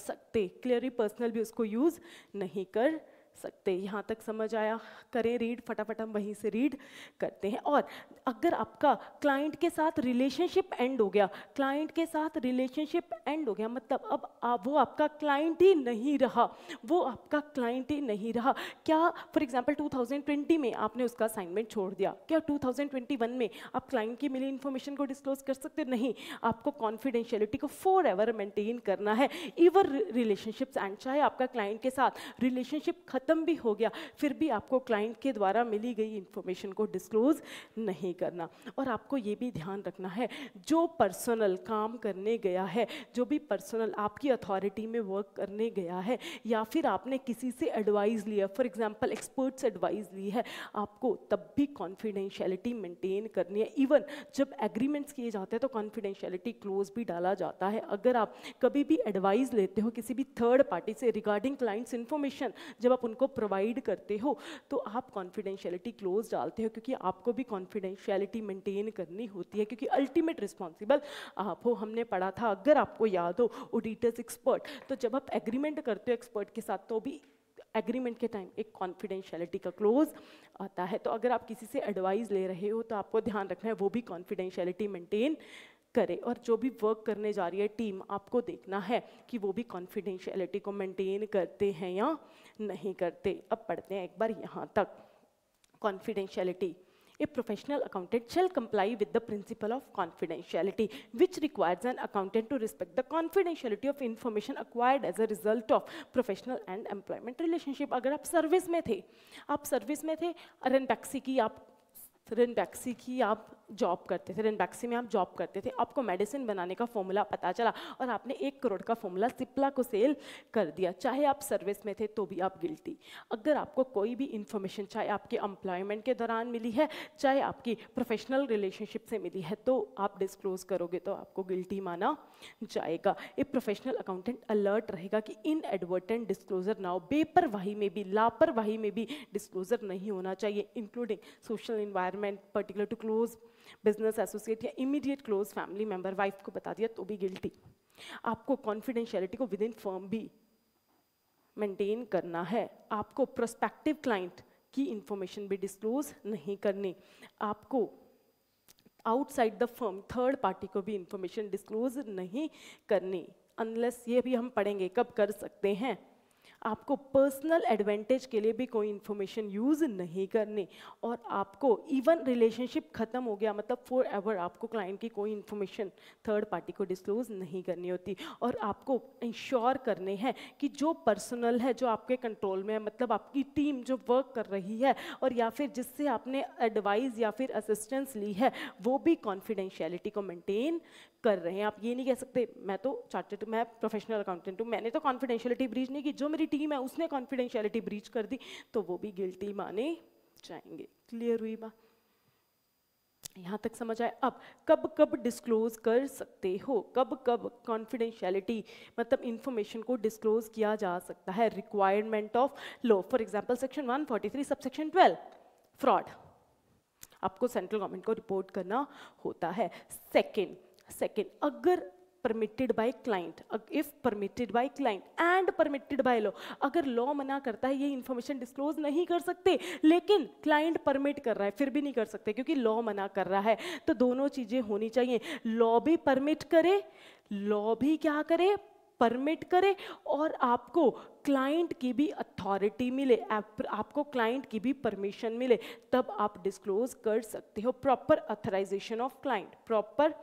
सकते, क्लियरली पर्सनल भी उसको यूज़ नहीं कर सकते। यहाँ तक समझ आया? करें रीड, फटाफट हम वहीं से रीड करते हैं। और अगर आपका क्लाइंट के साथ रिलेशनशिप एंड हो गया, क्लाइंट के साथ रिलेशनशिप एंड हो गया मतलब अब आ, वो आपका क्लाइंट ही नहीं रहा, वो आपका क्लाइंट ही नहीं रहा। क्या for example two thousand twenty में आपने उसका असाइनमेंट छोड़ दिया, क्या टू थाउजेंड ट्वेंटी वन में आप क्लाइंट की मिली इन्फॉर्मेशन को डिस्क्लोज कर सकते? नहीं, आपको कॉन्फिडेंशियलिटी को फॉर एवर मेनटेन करना है, इवर रिलेशनशिप्स एंड। चाहे आपका क्लाइंट के साथ रिलेशनशिप खत्म भी हो गया, फिर भी आपको क्लाइंट के द्वारा मिली गई इंफॉर्मेशन को डिस्क्लोज नहीं करना। और आपको ये भी ध्यान रखना है, जो पर्सनल काम करने गया है, जो भी पर्सनल आपकी अथॉरिटी में वर्क करने गया है, या फिर आपने किसी से एडवाइस लिया, फॉर एग्जांपल एक्सपर्ट से एडवाइस ली है, आपको तब भी कॉन्फिडेंशियलिटी मेंटेन करनी है। इवन जब एग्रीमेंट्स किए जाते हैं तो कॉन्फिडेंशियलिटी क्लोज भी डाला जाता है। अगर आप कभी भी एडवाइस लेते हो किसी भी थर्ड पार्टी से रिगार्डिंग क्लाइंट्स इन्फॉर्मेशन, जब आप को प्रोवाइड करते हो तो आप कॉन्फिडेंशियलिटी क्लोज डालते हो, क्योंकि आपको भी कॉन्फिडेंशियलिटी मेंटेन करनी होती है, क्योंकि अल्टीमेट रिस्पॉन्सिबल आप हो। हमने पढ़ा था, अगर आपको याद हो, ऑडिटर्स एक्सपर्ट, तो जब आप एग्रीमेंट करते हो एक्सपर्ट के साथ तो भी एग्रीमेंट के टाइम एक कॉन्फिडेंशियलिटी का क्लोज आता है। तो अगर आप किसी से एडवाइस ले रहे हो तो आपको ध्यान रखना है वो भी कॉन्फिडेंशियलिटी मेंटेन करे। और जो भी वर्क करने जा रही है टीम, आपको देखना है कि वो भी कॉन्फिडेंशियलिटी को मेंटेन करते हैं या नहीं करते। अब पढ़ते हैं एक बार यहाँ तक। Confidentiality: A professional accountant shall comply with the principle of confidentiality, which requires an accountant to respect the confidentiality of information acquired as a result of professional and employment relationship। अगर आप सर्विस में थे, आप service में थे, रनबैक्सी की आप रनबैक्सी की आप जॉब करते थे, रनबैक्सी में आप जॉब करते थे, आपको मेडिसिन बनाने का फॉर्मूला पता चला और आपने एक करोड़ का फॉर्मूला सिप्ला को सेल कर दिया, चाहे आप सर्विस में थे तो भी आप गिल्टी। अगर आपको कोई भी इन्फॉर्मेशन चाहे आपके एम्प्लॉयमेंट के दौरान मिली है, चाहे आपकी प्रोफेशनल रिलेशनशिप से मिली है, तो आप डिस्क्लोज करोगे तो आपको गिल्टी माना जाएगा। एक प्रोफेशनल अकाउंटेंट अलर्ट रहेगा कि इन एडवर्टेंट डिस्क्लोजर ना हो, बेपरवाही में भी, लापरवाही में भी डिस्क्लोजर नहीं होना चाहिए, including social environment particular to close business associate या immediate close family member. Wife को बता दिया तो भी गिल्टी। आपको कॉन्फिडेंशियलिटी को विद इन फर्म भी मेंटेन करना है। आपको प्रोस्पेक्टिव क्लाइंट की इंफॉर्मेशन भी डिस्क्लोज नहीं करनी। आपको outside the firm third party को भी इंफॉर्मेशन डिस्क्लोज नहीं करनी, अनलेस, ये भी हम पढ़ेंगे कब कर सकते हैं। आपको पर्सनल एडवांटेज के लिए भी कोई इन्फॉर्मेशन यूज नहीं करनी। और आपको इवन रिलेशनशिप खत्म हो गया मतलब फॉर एवर आपको क्लाइंट की कोई इन्फॉर्मेशन थर्ड पार्टी को डिस्क्लोज नहीं करनी होती। और आपको इंश्योर करने हैं कि जो पर्सनल है, जो आपके कंट्रोल में है, मतलब आपकी टीम जो वर्क कर रही है और या फिर जिससे आपने एडवाइस या फिर असिस्टेंस ली है, वो भी कॉन्फिडेंशियलिटी को मेंटेन कर रहे हैं। आप ये नहीं कह सकते मैं तो चार्टर्ड, मैं प्रोफेशनल अकाउंटेंट हूँ, मैंने तो कॉन्फिडेंशियलिटी ब्रीच नहीं की, जो मेरी टीम है उसने कॉन्फिडेंशियलिटी ब्रीच कर दी, तो वो भी गिल्टी माने जाएंगे। क्लियर हुई बात? यहाँ तक समझ आए? अब कब कब डिस्क्लोज कर सकते हो, कब कब कॉन्फिडेंशियलिटी मतलब इन्फॉर्मेशन को डिस्क्लोज किया जा सकता है। Requirement of law, for example section one forty three subsection twelve, fraud, आपको सेंट्रल गवर्नमेंट को रिपोर्ट करना होता है। सेकेंड Second, अगर permitted by client, if permitted by client and permitted by law, अगर law मना करता है ये information disclose नहीं कर सकते, लेकिन client permit कर रहा है फिर भी नहीं कर सकते क्योंकि law मना कर रहा है। तो दोनों चीज़ें होनी चाहिए, law भी permit करे, law भी क्या करे, परमिट करें, और आपको क्लाइंट की भी अथॉरिटी मिले, आप, आपको क्लाइंट की भी परमिशन मिले, तब आप डिस्क्लोज कर सकते हो। Proper authorisation of client, proper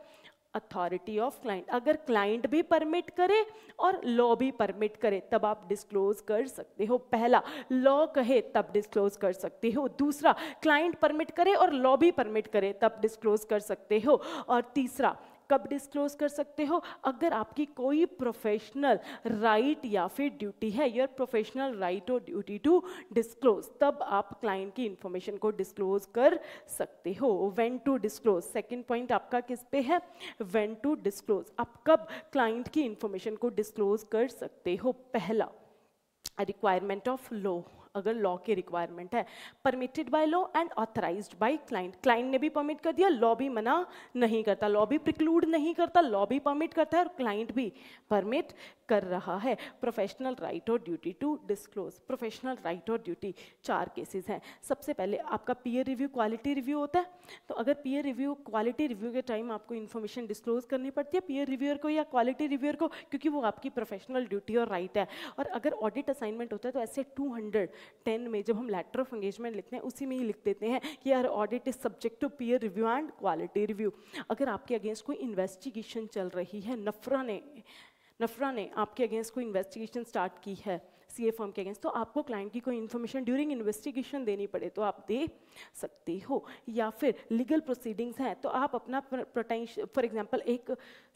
authority of client, अगर क्लाइंट भी परमिट करे और लॉ भी परमिट करे तब आप डिस्क्लोज कर सकते हो। पहला, लॉ कहे तब डिस्क्लोज कर सकते हो। दूसरा, क्लाइंट परमिट करे और लॉ भी परमिट करे तब डिस्क्लोज कर सकते हो। और तीसरा, कब डिस्क्लोज कर सकते हो, अगर आपकी कोई प्रोफेशनल राइट या फिर ड्यूटी है, योर प्रोफेशनल राइट और ड्यूटी टू डिस्क्लोज, तब आप क्लाइंट की इंफॉर्मेशन को डिस्क्लोज कर सकते हो। When to disclose, second point आपका किस पे है, व्हेन टू डिस्क्लोज, आप कब क्लाइंट की इंफॉर्मेशन को डिस्क्लोज कर सकते हो। पहला, रिक्वायरमेंट ऑफ लॉ, अगर लॉ के रिक्वायरमेंट है, permitted by law and authorised by client, client ने भी परमिट कर दिया, लॉ भी मना नहीं करता, लॉ भी प्रिक्लूड नहीं करता, लॉ भी परमिट करता है और क्लाइंट भी परमिट कर रहा है। प्रोफेशनल राइट और duty to disclose, professional right और ड्यूटी, चार केसेस हैं। सबसे पहले आपका पीयर रिव्यू, क्वालिटी रिव्यू होता है, तो अगर पीयर रिव्यू, क्वालिटी रिव्यू के टाइम आपको इन्फॉर्मेशन डिस्क्लोज करनी पड़ती है पीयर रिव्यूअर को या क्वालिटी रिव्यूअर को, क्योंकि वो आपकी प्रोफेशनल ड्यूटी और राइट है। और अगर ऑडिट असाइनमेंट होता है तो ऐसे टू हंड्रेड टेन में जब हम लेटर ऑफ एंगेजमेंट लिखते हैं उसी में ही लिख देते हैं कि यार audit is subject to peer review and quality review. अगर आपके अगेंस्ट कोई इन्वेस्टिगेशन चल रही है, नफरा ने नफरा ने आपके अगेंस्ट कोई इन्वेस्टिगेशन स्टार्ट की है सीए फर्म के अगेंस्ट, तो आपको क्लाइंट की कोई इन्फॉर्मेशन ड्यूरिंग इन्वेस्टिगेशन देनी पड़े तो आप दे सकते हो। या फिर लीगल प्रोसीडिंग्स हैं तो आप अपना पोटेंशियल, फॉर एग्जांपल एक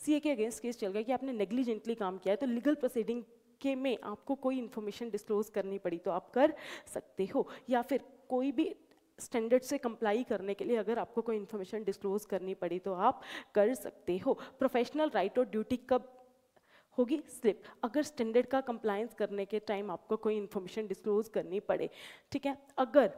सीए के अगेंस्ट केस चल गया कि आपने नेग्लिजेंटली काम किया है, तो लीगल प्रोसीडिंग के में आपको कोई इन्फॉर्मेशन डिस्क्लोज करनी पड़ी तो आप कर सकते हो। या फिर कोई भी स्टैंडर्ड से कंप्लाई करने के लिए अगर आपको कोई इन्फॉर्मेशन डिस्क्लोज करनी पड़ी तो आप कर सकते हो। प्रोफेशनल राइट और ड्यूटी कब होगी, स्लिप, अगर स्टैंडर्ड का कंप्लायंस करने के टाइम आपको कोई इन्फॉर्मेशन डिस्क्लोज करनी पड़े, ठीक है। अगर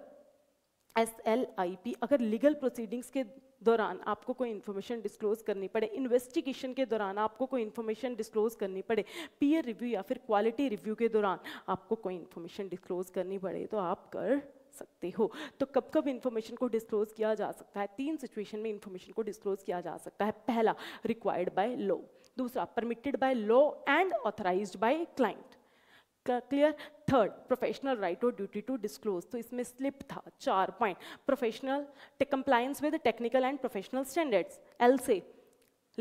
एस एल आई पी, अगर लीगल प्रोसीडिंग्स के दौरान आपको कोई इन्फॉर्मेशन डिस्क्लोज करनी पड़े, इन्वेस्टिगेशन के दौरान आपको कोई इन्फॉर्मेशन डिस्क्लोज करनी पड़े, पीयर रिव्यू या फिर क्वालिटी रिव्यू के दौरान आपको कोई इन्फॉर्मेशन डिस्क्लोज करनी पड़े तो आप कर सकते हो। तो कब कब इन्फॉर्मेशन को डिस्क्लोज किया जा सकता है? तीन सिचुएशन में इन्फॉर्मेशन को डिस्क्लोज किया जा सकता है। पहला, रिक्वायर्ड बाय लॉ, दूसरा, permitted by law and authorised by client. Clear? Third, professional right और ड्यूटी टू डिस्क्लोज। तो इसमें स्लिप था। चार point, professional compliance with technical and professional standards, L से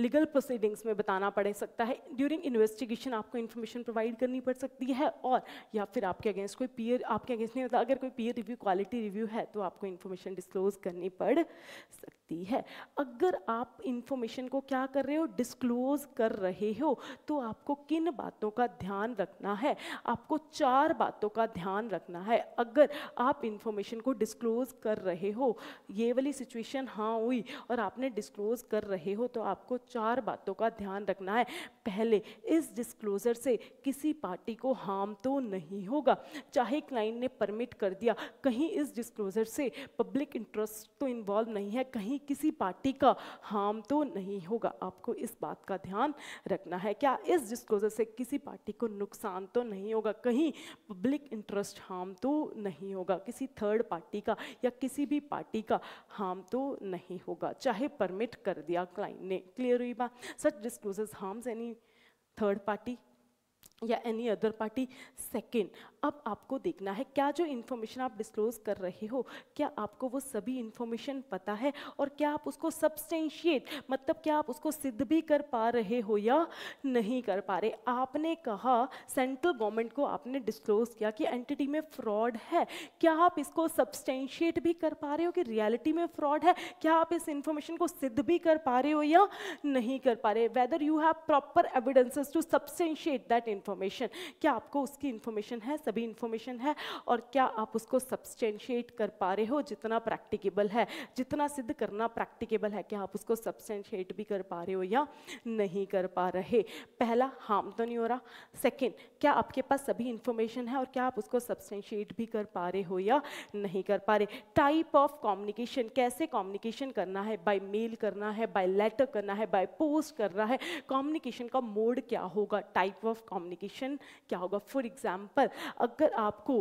लीगल प्रोसीडिंग्स में बताना पड़ सकता है, ड्यूरिंग इन्वेस्टिगेशन आपको इन्फॉर्मेशन प्रोवाइड करनी पड़ सकती है, और या फिर आपके अगेंस्ट कोई पीयर, आपके अगेंस्ट नहीं होता, अगर कोई पीयर रिव्यू, क्वालिटी रिव्यू है तो आपको इन्फॉर्मेशन डिस्क्लोज करनी पड़ सकती है। अगर आप इन्फॉर्मेशन को क्या कर रहे हो, डिस्क्लोज कर रहे हो, तो आपको किन बातों का ध्यान रखना है? आपको चार बातों का ध्यान रखना है अगर आप इन्फॉर्मेशन को डिस्क्लोज कर रहे हो। ये वाली सिचुएशन हाँ हुई और आपने डिस्क्लोज कर रहे हो, तो आपको चार बातों का ध्यान रखना है। पहले, इस डिस्क्लोजर से किसी पार्टी को हार्म तो नहीं होगा, चाहे क्लाइंट ने परमिट कर दिया, कहीं इस डिस्क्लोजर से पब्लिक इंटरेस्ट तो इन्वॉल्व नहीं है, कहीं किसी पार्टी का हार्म तो नहीं होगा। आपको इस बात का ध्यान रखना है, क्या इस डिस्क्लोजर से किसी पार्टी को नुकसान तो नहीं होगा, कहीं पब्लिक इंटरेस्ट हार्म तो नहीं होगा, किसी थर्ड पार्टी का या किसी भी पार्टी का हार्म तो नहीं होगा, चाहे परमिट कर दिया क्लाइंट ने। क्लियर हुई बात? Such disclosures harms any third party या एनी अदर पार्टी। सेकेंड, अब आपको देखना है क्या जो इन्फॉर्मेशन आप डिस्क्लोज कर रहे हो, क्या आपको वो सभी इन्फॉर्मेशन पता है, और क्या आप उसको सब्सटेंशिएट, मतलब क्या आप उसको सिद्ध भी कर पा रहे हो या नहीं कर पा रहे। आपने कहा सेंट्रल गवर्नमेंट को आपने डिस्क्लोज किया कि एंटिटी में फ्रॉड है, क्या आप इसको सब्सटेंशिएट भी कर पा रहे हो कि रियलिटी में फ्रॉड है, क्या आप इस इन्फॉर्मेशन को सिद्ध भी कर पा रहे हो या नहीं कर पा रहे। Whether you have proper evidences to substantiate that information, क्या आपको उसकी इन्फॉर्मेशन है, सभी इन्फॉर्मेशन है, और क्या आप उसको सब्सटेंशिएट कर पा रहे हो जितना प्रैक्टिकेबल है, जितना सिद्ध करना प्रैक्टिकेबल है, क्या आप उसको सब्सटेंशिएट भी कर पा रहे हो या नहीं कर पा रहे। पहला, हार्म तो नहीं हो रहा। सेकेंड, क्या आपके पास सभी इन्फॉर्मेशन है और क्या आप उसको सब्सटेंशिएट भी कर पा रहे हो या नहीं कर पा रहे। टाइप ऑफ कम्युनिकेशन, कैसे कम्युनिकेशन करना है, बाय मेल करना है, बाय लेटर करना है, बाय पोस्ट करना है, कम्युनिकेशन का मोड क्या होगा, टाइप ऑफ कम्युनिकेशन क्या होगा। फॉर एग्जाम्पल, अगर आपको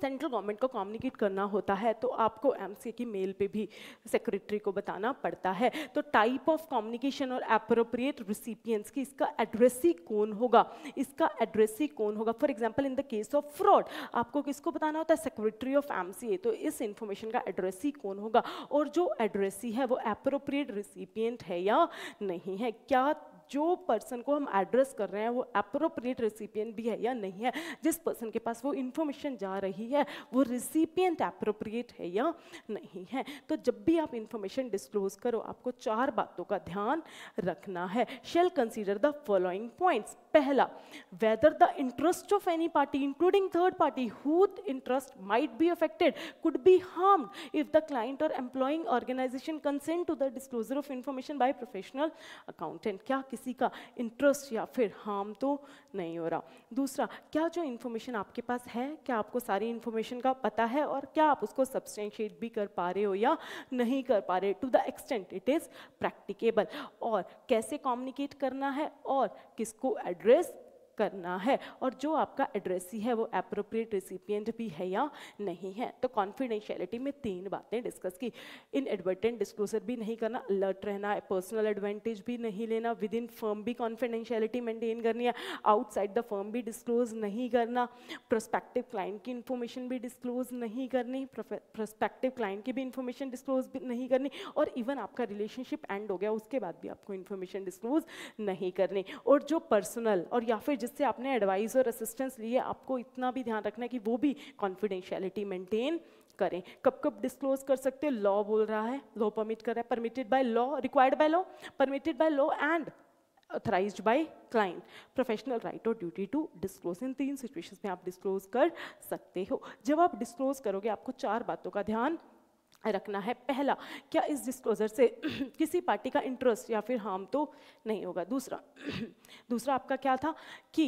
सेंट्रल गवर्नमेंट को कम्युनिकेट करना होता है तो आपको एमसीए की मेल पे भी सेक्रेटरी को बताना पड़ता है, तो टाइप ऑफ कम्युनिकेशन और एप्रोप्रिएट रिसिपियंट्स की, इसका एड्रेसी कौन होगा, इसका एड्रेसी कौन होगा। For example, in the case of fraud आपको किसको बताना होता है, सेक्रेटरी ऑफ एमसीए, तो इस इंफॉर्मेशन का एड्रेसी कौन होगा, और जो एड्रेसी है वो एप्रोप्रिएट रिसिपियंट है या नहीं है, क्या जो पर्सन को हम एड्रेस कर रहे हैं वो एप्रोप्रिएट रिसिपिएंट भी है या नहीं है, जिस पर्सन के पास वो इन्फॉर्मेशन जा रही है वो रिसिपिएंट एप्रोप्रिएट है या नहीं है। तो जब भी आप इन्फॉर्मेशन डिस्क्लोज करो आपको चार बातों का ध्यान रखना है। Shall consider the following points. पहला, whether the interest of any party including third party whose interest might be affected could be harmed if the client और employing organisation consent to the disclosure of information by professional accountant, क्या किसी का interest या फिर harm तो नहीं हो रहा। दूसरा, क्या जो इन्फॉर्मेशन आपके पास है, क्या आपको सारी इन्फॉर्मेशन का पता है और क्या आप उसको सब्सटेंशिएट भी कर पा रहे हो या नहीं कर पा रहे, to the extent it is practicable, और कैसे कम्युनिकेट करना है और किसको एड्रेस करना है, और जो आपका एड्रेसी है वो एप्रोप्रिएट रिसिपिएंट भी है या नहीं है। तो कॉन्फिडेंशियलिटी में तीन बातें डिस्कस की। इनएडवर्टेंट डिस्क्लोजर भी नहीं करना, अलर्ट रहना है, पर्सनल एडवांटेज भी नहीं लेना, विद इन फर्म भी कॉन्फिडेंशियलिटी मेंटेन करनी है, आउटसाइड द फर्म भी डिस्क्लोज नहीं करना, प्रोस्पेक्टिव क्लाइंट की इन्फॉर्मेशन भी डिस्क्लोज नहीं करनी, प्रोस्पेक्टिव क्लाइंट की भी इन्फॉर्मेशन डिस्क्लोज नहीं करनी, और इवन आपका रिलेशनशिप एंड हो गया उसके बाद भी आपको इन्फॉर्मेशन डिस्क्लोज नहीं करनी, और जो पर्सनल और या फिर जिससे आपने एडवाइस और असिस्टेंस लिए आपको इतना भी ध्यान रखना है कि वो भी कॉन्फिडेंशियलिटी मेंटेन करें। कब कब डिस्क्लोज कर सकते हो, लॉ बोल रहा है, लॉ परमिट कर रहा है, permitted by law, required by law, permitted by law and authorised by client, professional right और ड्यूटी टू डिस्क्लोज, इन तीन सिचुएशंस में आप डिस्क्लोज कर सकते हो। जब आप डिस्क्लोज करोगे आपको चार बातों का ध्यान रखना है। पहला, क्या इस डिस्क्लोजर से किसी पार्टी का इंटरेस्ट या फिर हार्म तो नहीं होगा। दूसरा दूसरा आपका क्या था कि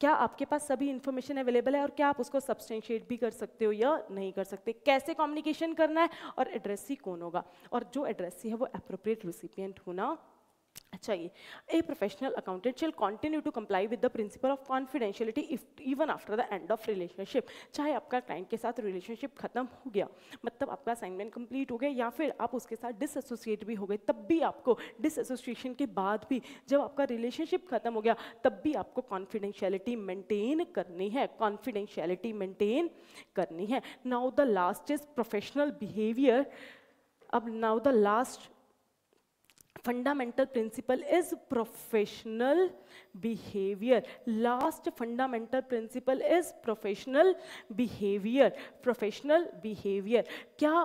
क्या आपके पास सभी इन्फॉर्मेशन अवेलेबल है और क्या आप उसको सब्सटेंशिएट भी कर सकते हो या नहीं कर सकते, कैसे कम्युनिकेशन करना है और एड्रेसी कौन होगा, और जो एड्रेसी है वो एप्रोप्रिएट रिसिपिएंट होना चाहिए। A professional accountant shall continue to comply with the principle of confidentiality if even after the end of relationship। चाहे आपका क्लाइंट के साथ रिलेशनशिप खत्म हो गया, मतलब आपका असाइनमेंट कंप्लीट हो गया या फिर आप उसके साथ डिसएसोसिएट भी हो गए, तब भी आपको डिसएसोसिएशन के बाद भी जब आपका रिलेशनशिप खत्म हो गया तब भी आपको कॉन्फिडेंशियलिटी मेंटेन करनी है, कॉन्फिडेंशियलिटी मेंटेन करनी है। Now the last is professional behaviour. अब now the last fundamental principle is professional behaviour. Last fundamental principle is professional behaviour. Professional behaviour, क्या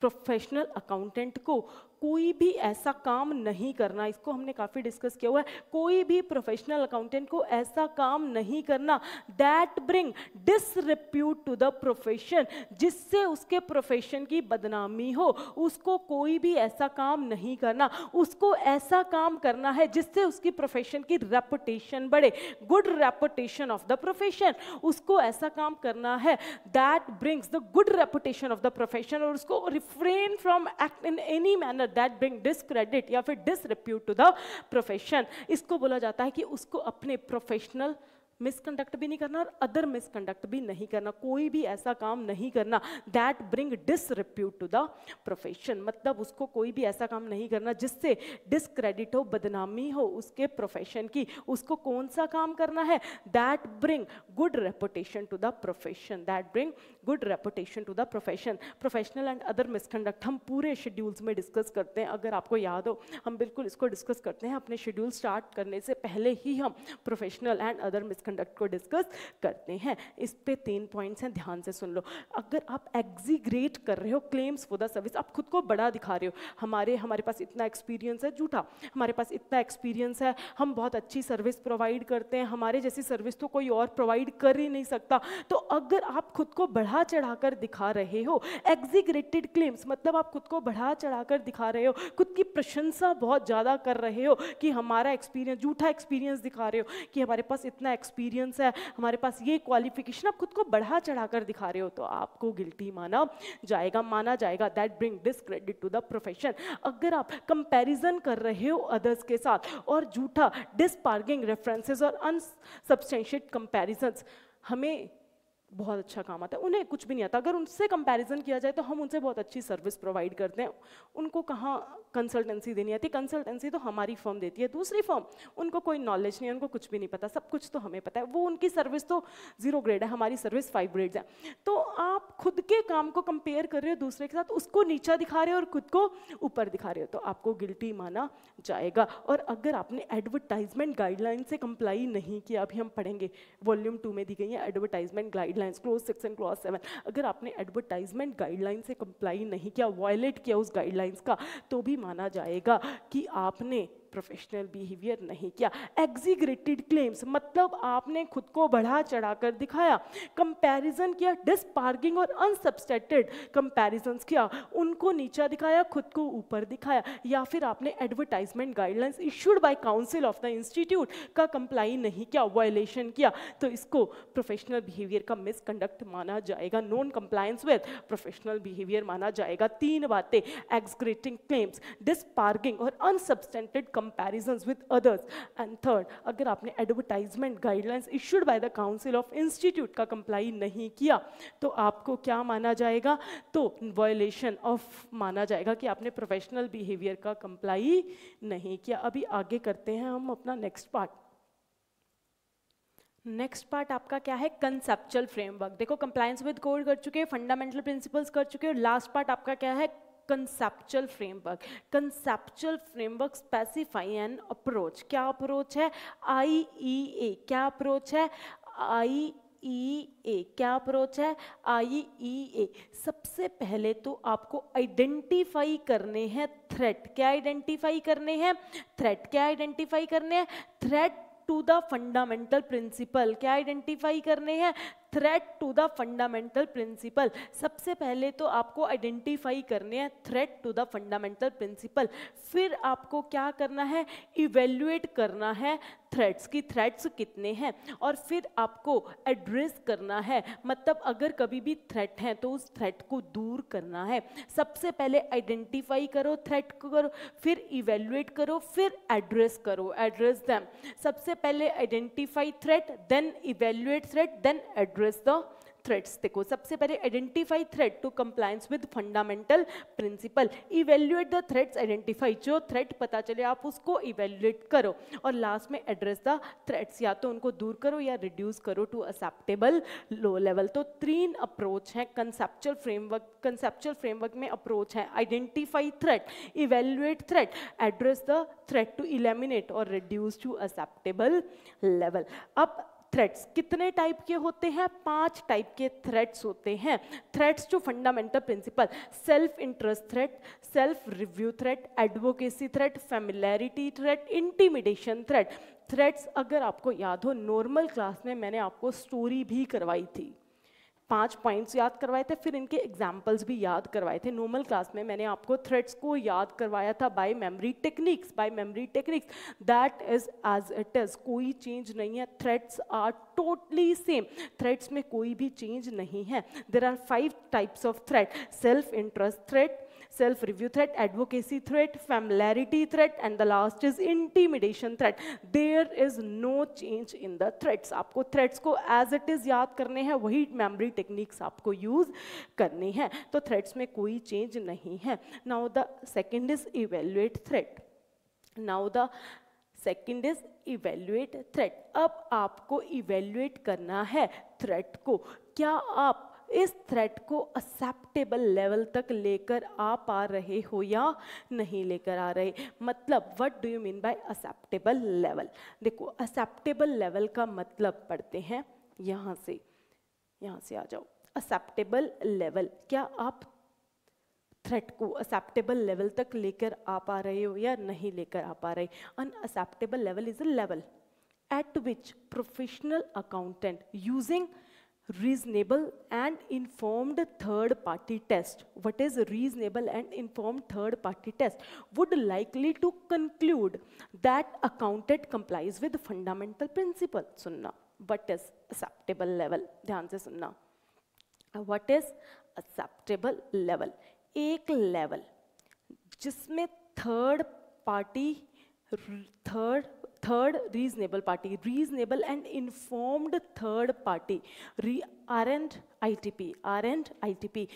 प्रोफेशनल अकाउंटेंट को कोई भी ऐसा काम नहीं करना, इसको हमने काफ़ी डिस्कस किया हुआ है, कोई भी प्रोफेशनल अकाउंटेंट को ऐसा काम नहीं करना that bring disrepute to the profession, जिससे उसके प्रोफेशन की बदनामी हो, उसको कोई भी ऐसा काम नहीं करना, उसको ऐसा काम करना है जिससे उसकी प्रोफेशन की रेपुटेशन बढ़े, good reputation of the profession, उसको ऐसा काम करना है that brings the good reputation of the profession, और उसको refrain from act in any manner that bring discredit या फिर disrepute to the profession। इसको बोला जाता है कि उसको अपने professional मिसकंडक्ट भी नहीं करना और अदर मिसकंडक्ट भी नहीं करना, कोई भी ऐसा काम नहीं करना that bring disrepute to the profession, मतलब उसको कोई भी ऐसा काम नहीं करना जिससे डिसक्रेडिट हो, बदनामी हो उसके प्रोफेशन की। उसको कौन सा काम करना है that bring good reputation to the profession, that bring good reputation to the profession. Professional and other misconduct हम पूरे शेड्यूल्स में डिस्कस करते हैं, अगर आपको याद हो हम बिल्कुल इसको डिस्कस करते हैं, अपने शेड्यूल स्टार्ट करने से पहले ही हम प्रोफेशनल एंड अदर कंडक्ट को डिस्कस करते हैं। इस पे तीन पॉइंट्स हैं, ध्यान से सुन लो। अगर आप एग्जीग्रेट कर रहे हो क्लेम्स फॉर द सर्विस, आप खुद को बड़ा दिखा रहे हो, हमारे हमारे पास इतना एक्सपीरियंस है, झूठा, हमारे पास इतना एक्सपीरियंस है, हम बहुत अच्छी सर्विस प्रोवाइड करते हैं, हमारे जैसी सर्विस तो कोई और प्रोवाइड कर ही नहीं सकता। तो अगर आप खुद को बढ़ा चढ़ाकर दिखा रहे हो, एग्जीग्रेटेड क्लेम्स मतलब आप खुद को बढ़ा चढ़ाकर दिखा रहे हो, खुद की प्रशंसा बहुत ज़्यादा कर रहे हो कि हमारा एक्सपीरियंस, झूठा एक्सपीरियंस दिखा रहे हो कि हमारे पास इतना एक्सपीरियंस है, हमारे पास ये क्वालिफिकेशन, आप खुद को बढ़ा चढ़ाकर दिखा रहे हो तो आपको गिल्टी माना जाएगा, माना जाएगा that bring discredit to the profession. अगर आप कंपैरिजन कर रहे हो अदर्स के साथ और झूठा डिसपार्गिंग रेफरेंसेस और अनसब्सटेंशिएट कंपैरिजंस, हमें बहुत अच्छा काम आता है, उन्हें कुछ भी नहीं आता, अगर उनसे कंपैरिजन किया जाए तो हम उनसे बहुत अच्छी सर्विस प्रोवाइड करते हैं, उनको कहाँ कंसल्टेंसी देनी आती, कंसल्टेंसी तो हमारी फर्म देती है, दूसरी फर्म, उनको कोई नॉलेज नहीं है, उनको कुछ भी नहीं पता, सब कुछ तो हमें पता है, वो उनकी सर्विस तो जीरो ग्रेड है, हमारी सर्विस फाइव ग्रेड है। तो आप खुद के काम को कंपेयर कर रहे हो दूसरे के साथ, उसको नीचा दिखा रहे हो और खुद को ऊपर दिखा रहे हो, तो आपको गिल्टी माना जाएगा। और अगर आपने एडवर्टाइजमेंट गाइडलाइन से कंप्लाई नहीं किया, अभी हम पढ़ेंगे, वॉल्यूम टू में दी गई है advertisement guideline Guidelines, clause six and clause seven। अगर आपने एडवर्टाइजमेंट गाइडलाइन से कंप्लाई नहीं किया, वायलेट किया उस गाइडलाइंस का, तो भी माना जाएगा कि आपने प्रोफेशनल बिहेवियर नहीं किया। एग्जीग्रेटेड क्लेम्स मतलब आपने खुद को बढ़ा चढ़ाकर दिखाया, कंपैरिजन किया, डिसपार्गिंग और अनसब्सटेटेड कंपैरिजंस किया, उनको नीचा दिखाया, खुद को ऊपर दिखाया, या फिर आपने advertisement guidelines issued by council of the institute का कंप्लाई नहीं किया, वायलेशन किया, तो इसको प्रोफेशनल बिहेवियर का मिसकंडक्ट माना जाएगा, non compliance with professional behaviour माना जाएगा। तीन बातें, एग्जीग्रेटिंग क्लेम्स, डिसपार्गिंग और अनसब्सटेटेड comparisons with others, and third, अगर आपने advertisement guidelines issued by the council of institute का comply नहीं किया तो आपको क्या माना जाएगा, तो violation of माना जाएगा कि आपने professional behavior का comply नहीं किया। अभी आगे करते हैं हम अपना next part। नेक्स्ट पार्ट आपका क्या है, conceptual framework। देखो compliance with code कर चुके, fundamental principles कर चुके, और लास्ट पार्ट आपका क्या है conceptual framework. Conceptual framework specify an approach, क्या अप्रोच है आई ई ए, क्या अप्रोच है आई ई ए, क्या अप्रोच है आई ई ए। सबसे पहले तो आपको आइडेंटिफाई करने हैं थ्रेट, क्या आइडेंटिफाई करने हैं थ्रेट, क्या आइडेंटिफाई करने हैं threat to the fundamental principle, क्या आइडेंटिफाई करने हैं threat to the fundamental principle. सबसे पहले तो आपको आइडेंटिफाई करने हैं threat to the fundamental principle, फिर आपको क्या करना है, इवेल्युएट करना है थ्रेट्स की, थ्रेट्स कितने हैं, और फिर आपको एड्रेस करना है, मतलब अगर कभी भी थ्रेट हैं तो उस थ्रेट को दूर करना है। सबसे पहले आइडेंटिफाई करो थ्रेट को करो, फिर इवेल्युएट करो, फिर एड्रेस करो, एड्रेस दैम। सबसे पहले identify threat, then evaluate threat, then address the threats. देखो सबसे पहले identify threat to compliance with fundamental principle, evaluate the threats, identify जो थ्रेट पता चले आप उसको इवेल्युएट करो, और लास्ट में एड्रेस द थ्रेट्स, या तो उनको दूर करो या रिड्यूस करो टू एक्सेप्टेबल लो लेवल। तो तीन अप्रोच है कंसेप्चुअल फ्रेमवर्क, कंसेप्चुअल फ्रेमवर्क में अप्रोच है identify threat, evaluate threat, address the threat to eliminate और रिड्यूस टू एक्सेप्टेबल लेवल। अब थ्रेट्स कितने टाइप के होते हैं, पांच टाइप के थ्रेट्स होते हैं। Threats to fundamental principle, self interest threat, self review threat, advocacy threat, familiarity threat, intimidation threat. Threats अगर आपको याद हो नॉर्मल क्लास में मैंने आपको स्टोरी भी करवाई थी, पांच पॉइंट्स याद करवाए थे, फिर इनके एग्जाम्पल्स भी याद करवाए थे। नॉर्मल क्लास में मैंने आपको थ्रेट्स को याद करवाया था by memory techniques, by memory techniques, that is as it is, कोई चेंज नहीं है। Threats are totally same, threats में कोई भी चेंज नहीं है। There are five types of threat, self interest threat, self review threat, advocacy threat, familiarity threat, and the last is intimidation threat. There is no change in the threats. आपको threats को as it is याद करने हैं, वही memory techniques आपको use करनी है, तो थ्रेट्स में कोई चेंज नहीं है। Now the second is evaluate threat, now the second is evaluate threat. अब आपको इवेल्युएट करना है थ्रेट को, क्या आप इस थ्रेट को एक्सेप्टेबल लेवल तक लेकर आ पा रहे हो या नहीं लेकर आ रहे। मतलब what do you mean by acceptable level. देखो एक्सेप्टेबल लेवल का मतलब पढ़ते हैं, यहाँ से यहाँ से आ जाओ, एक्सेप्टेबल लेवल, क्या आप थ्रेट को एक्सेप्टेबल लेवल तक लेकर आ पा रहे हो या नहीं लेकर आ पा रहे। An acceptable level is a level at which professional accountant using reasonable and informed third party test, what is reasonable and informed third party test, would likely to conclude that accountant complies with fundamental principle। सुनना, what is acceptable level, ध्यान से सुनना, what is acceptable level। एक level जिसमें third party, third third reasonable party, reasonable and informed third party, R and I T P, R and I T P,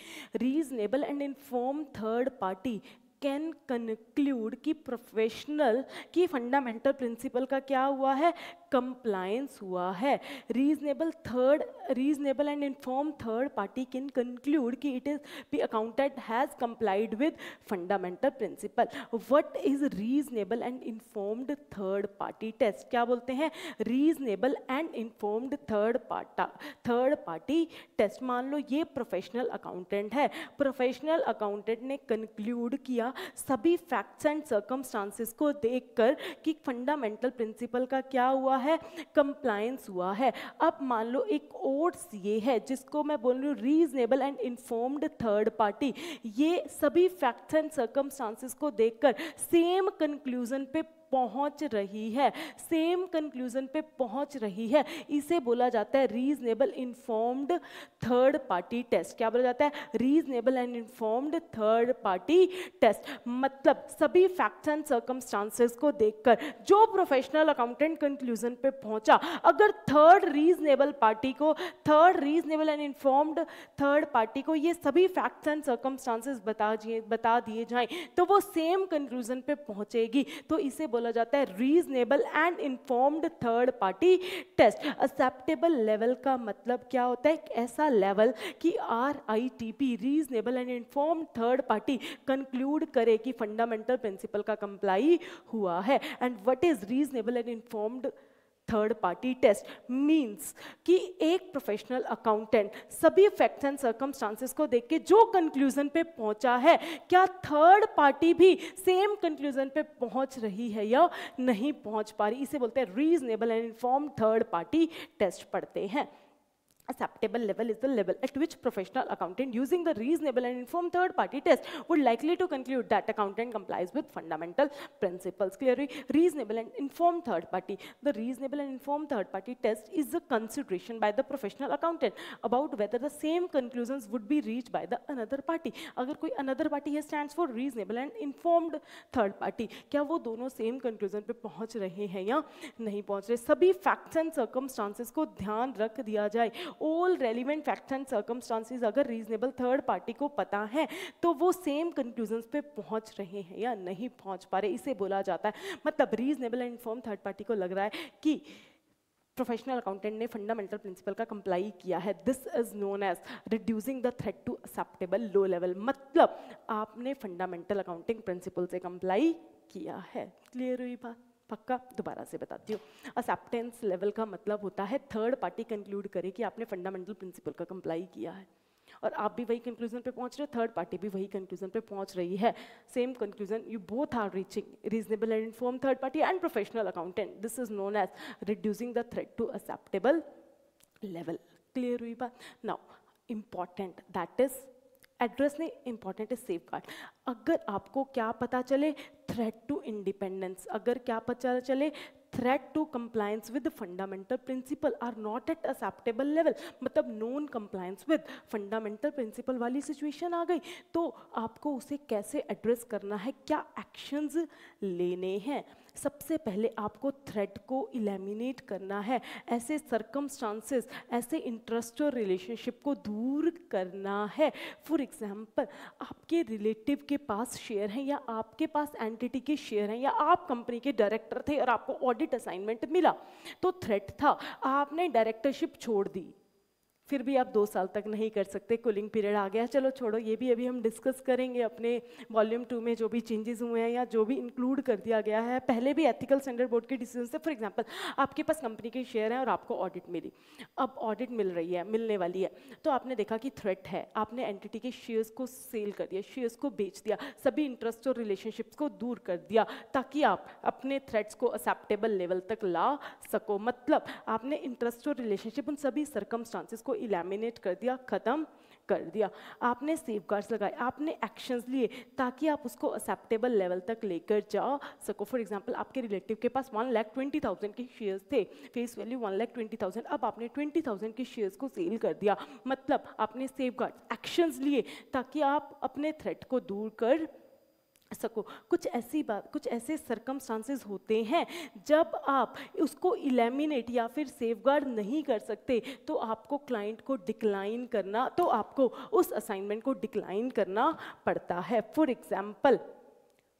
reasonable and inform third party can conclude कि professional की fundamental principle का क्या हुआ है, compliance हुआ है। Reasonable third, reasonable and inform third party can conclude कि it is the accountant has complied with fundamental principle. What is reasonable and informed third party test, क्या बोलते हैं, reasonable and informed third party third party test. मान लो ये professional accountant है, professional accountant ने conclude किया सभी फैक्ट्स एंड सर्कमस्टांसेस को देखकर कि फंडामेंटल प्रिंसिपल का क्या हुआ है, कंप्लायंस हुआ है। अब मान लो एक और सीए है जिसको मैं बोल रही हूँ reasonable and informed third party, ये सभी फैक्ट्स एंड सर्कमस्टांसेस को देखकर सेम कंक्लूजन पे पहुंच रही है, सेम कंक्लूजन पे पहुंच रही है, इसे बोला जाता है reasonable informed third party test. क्या बोला जाता है, reasonable and informed third party test. मतलब सभी फैक्ट्स एंड सर्कमस्टांसेस को देखकर जो प्रोफेशनल अकाउंटेंट कंक्लूजन पे पहुंचा, अगर थर्ड रीजनेबल पार्टी को, third reasonable and informed third party को ये सभी फैक्ट्स एंड सर्कमस्टांसेस बता दिए बता दिए जाएं तो वो सेम कंक्लूजन पे पहुंचेगी, तो इसे बोला जाता है reasonable and informed third party test. Acceptable level का मतलब क्या होता है, ऐसा लेवल कि R I T P, reasonable and informed third party conclude करे कि फंडामेंटल प्रिंसिपल का कंप्लाई हुआ है। And what is reasonable and informed third party test, means कि एक प्रोफेशनल अकाउंटेंट सभी फैक्ट्स एंड सर्कमस्टांसेस को देख के जो कंक्लूजन पे पहुंचा है, क्या थर्ड पार्टी भी सेम कंक्लूजन पे पहुंच रही है या नहीं पहुंच पा रही, इसे बोलते हैं reasonable and informed third party test. पढ़ते हैं acceptable level is the level at which professional accountant using the reasonable and informed third-party test would likely to conclude that accountant complies with fundamental principles. Clearly, reasonable and informed third-party. The reasonable and informed third-party test is a consideration by the professional accountant about whether the same conclusions would be reached by the another party. अगर कोई another party here stands for reasonable and informed third party, क्या वो दोनों same conclusion पे पहुँच रहे हैं या नहीं पहुँच रहे? सभी facts and circumstances को ध्यान रख दिया जाए. All relevant facts and circumstances अगर reasonable third party को पता है तो वो same conclusions पे पहुँच रहे हैं या नहीं पहुँच पा रहे, इसे बोला जाता है. मतलब reasonable and informed third party को लग रहा है कि प्रोफेशनल अकाउंटेंट ने फंडामेंटल प्रिंसिपल का कंप्लाई किया है. This is known as reducing the threat to acceptable low level. मतलब आपने फंडामेंटल अकाउंटिंग प्रिंसिपल से कंप्लाई किया है. क्लियर हुई बात? पक्का? दोबारा से बताती हूँ. एक्सेप्टेंस लेवल का मतलब होता है थर्ड पार्टी कंक्लूड करे कि आपने फंडामेंटल प्रिंसिपल का कंप्लाई किया है और आप भी वही कंक्लूजन पे पहुंच रहे हो, थर्ड पार्टी भी वही कंक्लूजन पे पहुंच रही है. Same conclusion you both are reaching, reasonable and inform third party and professional accountant. This is known as reducing the threat to acceptable level. Clear हुई बात? Now important that is address नहीं, important is safeguard. अगर आपको क्या पता चले threat to independence, अगर क्या पता चले threat to compliance with the fundamental principle are not at acceptable level, मतलब known compliance with fundamental principle वाली situation आ गई तो आपको उसे कैसे address करना है, क्या actions लेने हैं. सबसे पहले आपको threat को eliminate करना है, ऐसे circumstances, ऐसे interest और relationship को दूर करना है. For example, आपके relative के पास share हैं या आपके पास entity के share हैं या आप company के director थे और आपको audit असाइनमेंट मिला तो थ्रेट था, आपने डायरेक्टरशिप छोड़ दी, फिर भी आप दो साल तक नहीं कर सकते, कूलिंग पीरियड आ गया. चलो छोड़ो, ये भी अभी हम डिस्कस करेंगे अपने वॉल्यूम टू में जो भी चेंजेस हुए हैं या जो भी इंक्लूड कर दिया गया है. पहले भी एथिकल स्टैंडर्ड बोर्ड के डिसीजन से, फॉर एग्जांपल आपके पास कंपनी के शेयर हैं और आपको ऑडिट मिली, अब ऑडिट मिल रही है, मिलने वाली है, तो आपने देखा कि थ्रेट है, आपने एंटिटी के शेयर्स को सेल कर दिया, शेयर्स को बेच दिया, सभी इंटरेस्ट और रिलेशनशिप्स को दूर कर दिया ताकि आप अपने थ्रेट्स को एक्सेप्टेबल लेवल तक ला सको. मतलब आपने इंटरेस्ट और रिलेशनशिप उन सभी सर्कमस्टांसेस को इलैमिनेट कर दिया, खत्म कर दिया. आपने सेफगार्ड्स लगाए, आपने एक्शंस लिए ताकि आप उसको एक्सेप्टेबल लेवल तक लेकर जा सको. फॉर एग्जांपल आपके रिलेटिव के पास वन लाख ट्वेंटी थाउजेंड के शेयर्स थे, face value one lakh twenty thousand, अब आपने ट्वेंटी थाउजेंड के शेयर्स को सेल कर दिया. मतलब आपने सेफगार्ड्स एक्शंस लिए ताकि आप अपने थ्रेट को दूर कर सको. कुछ ऐसी बात, कुछ ऐसे सर्कमस्टांसेस होते हैं जब आप उसको इलेमिनेट या फिर सेफगार्ड नहीं कर सकते तो आपको क्लाइंट को डिक्लाइन करना, तो आपको उस असाइनमेंट को डिक्लाइन करना पड़ता है. फॉर एग्जांपल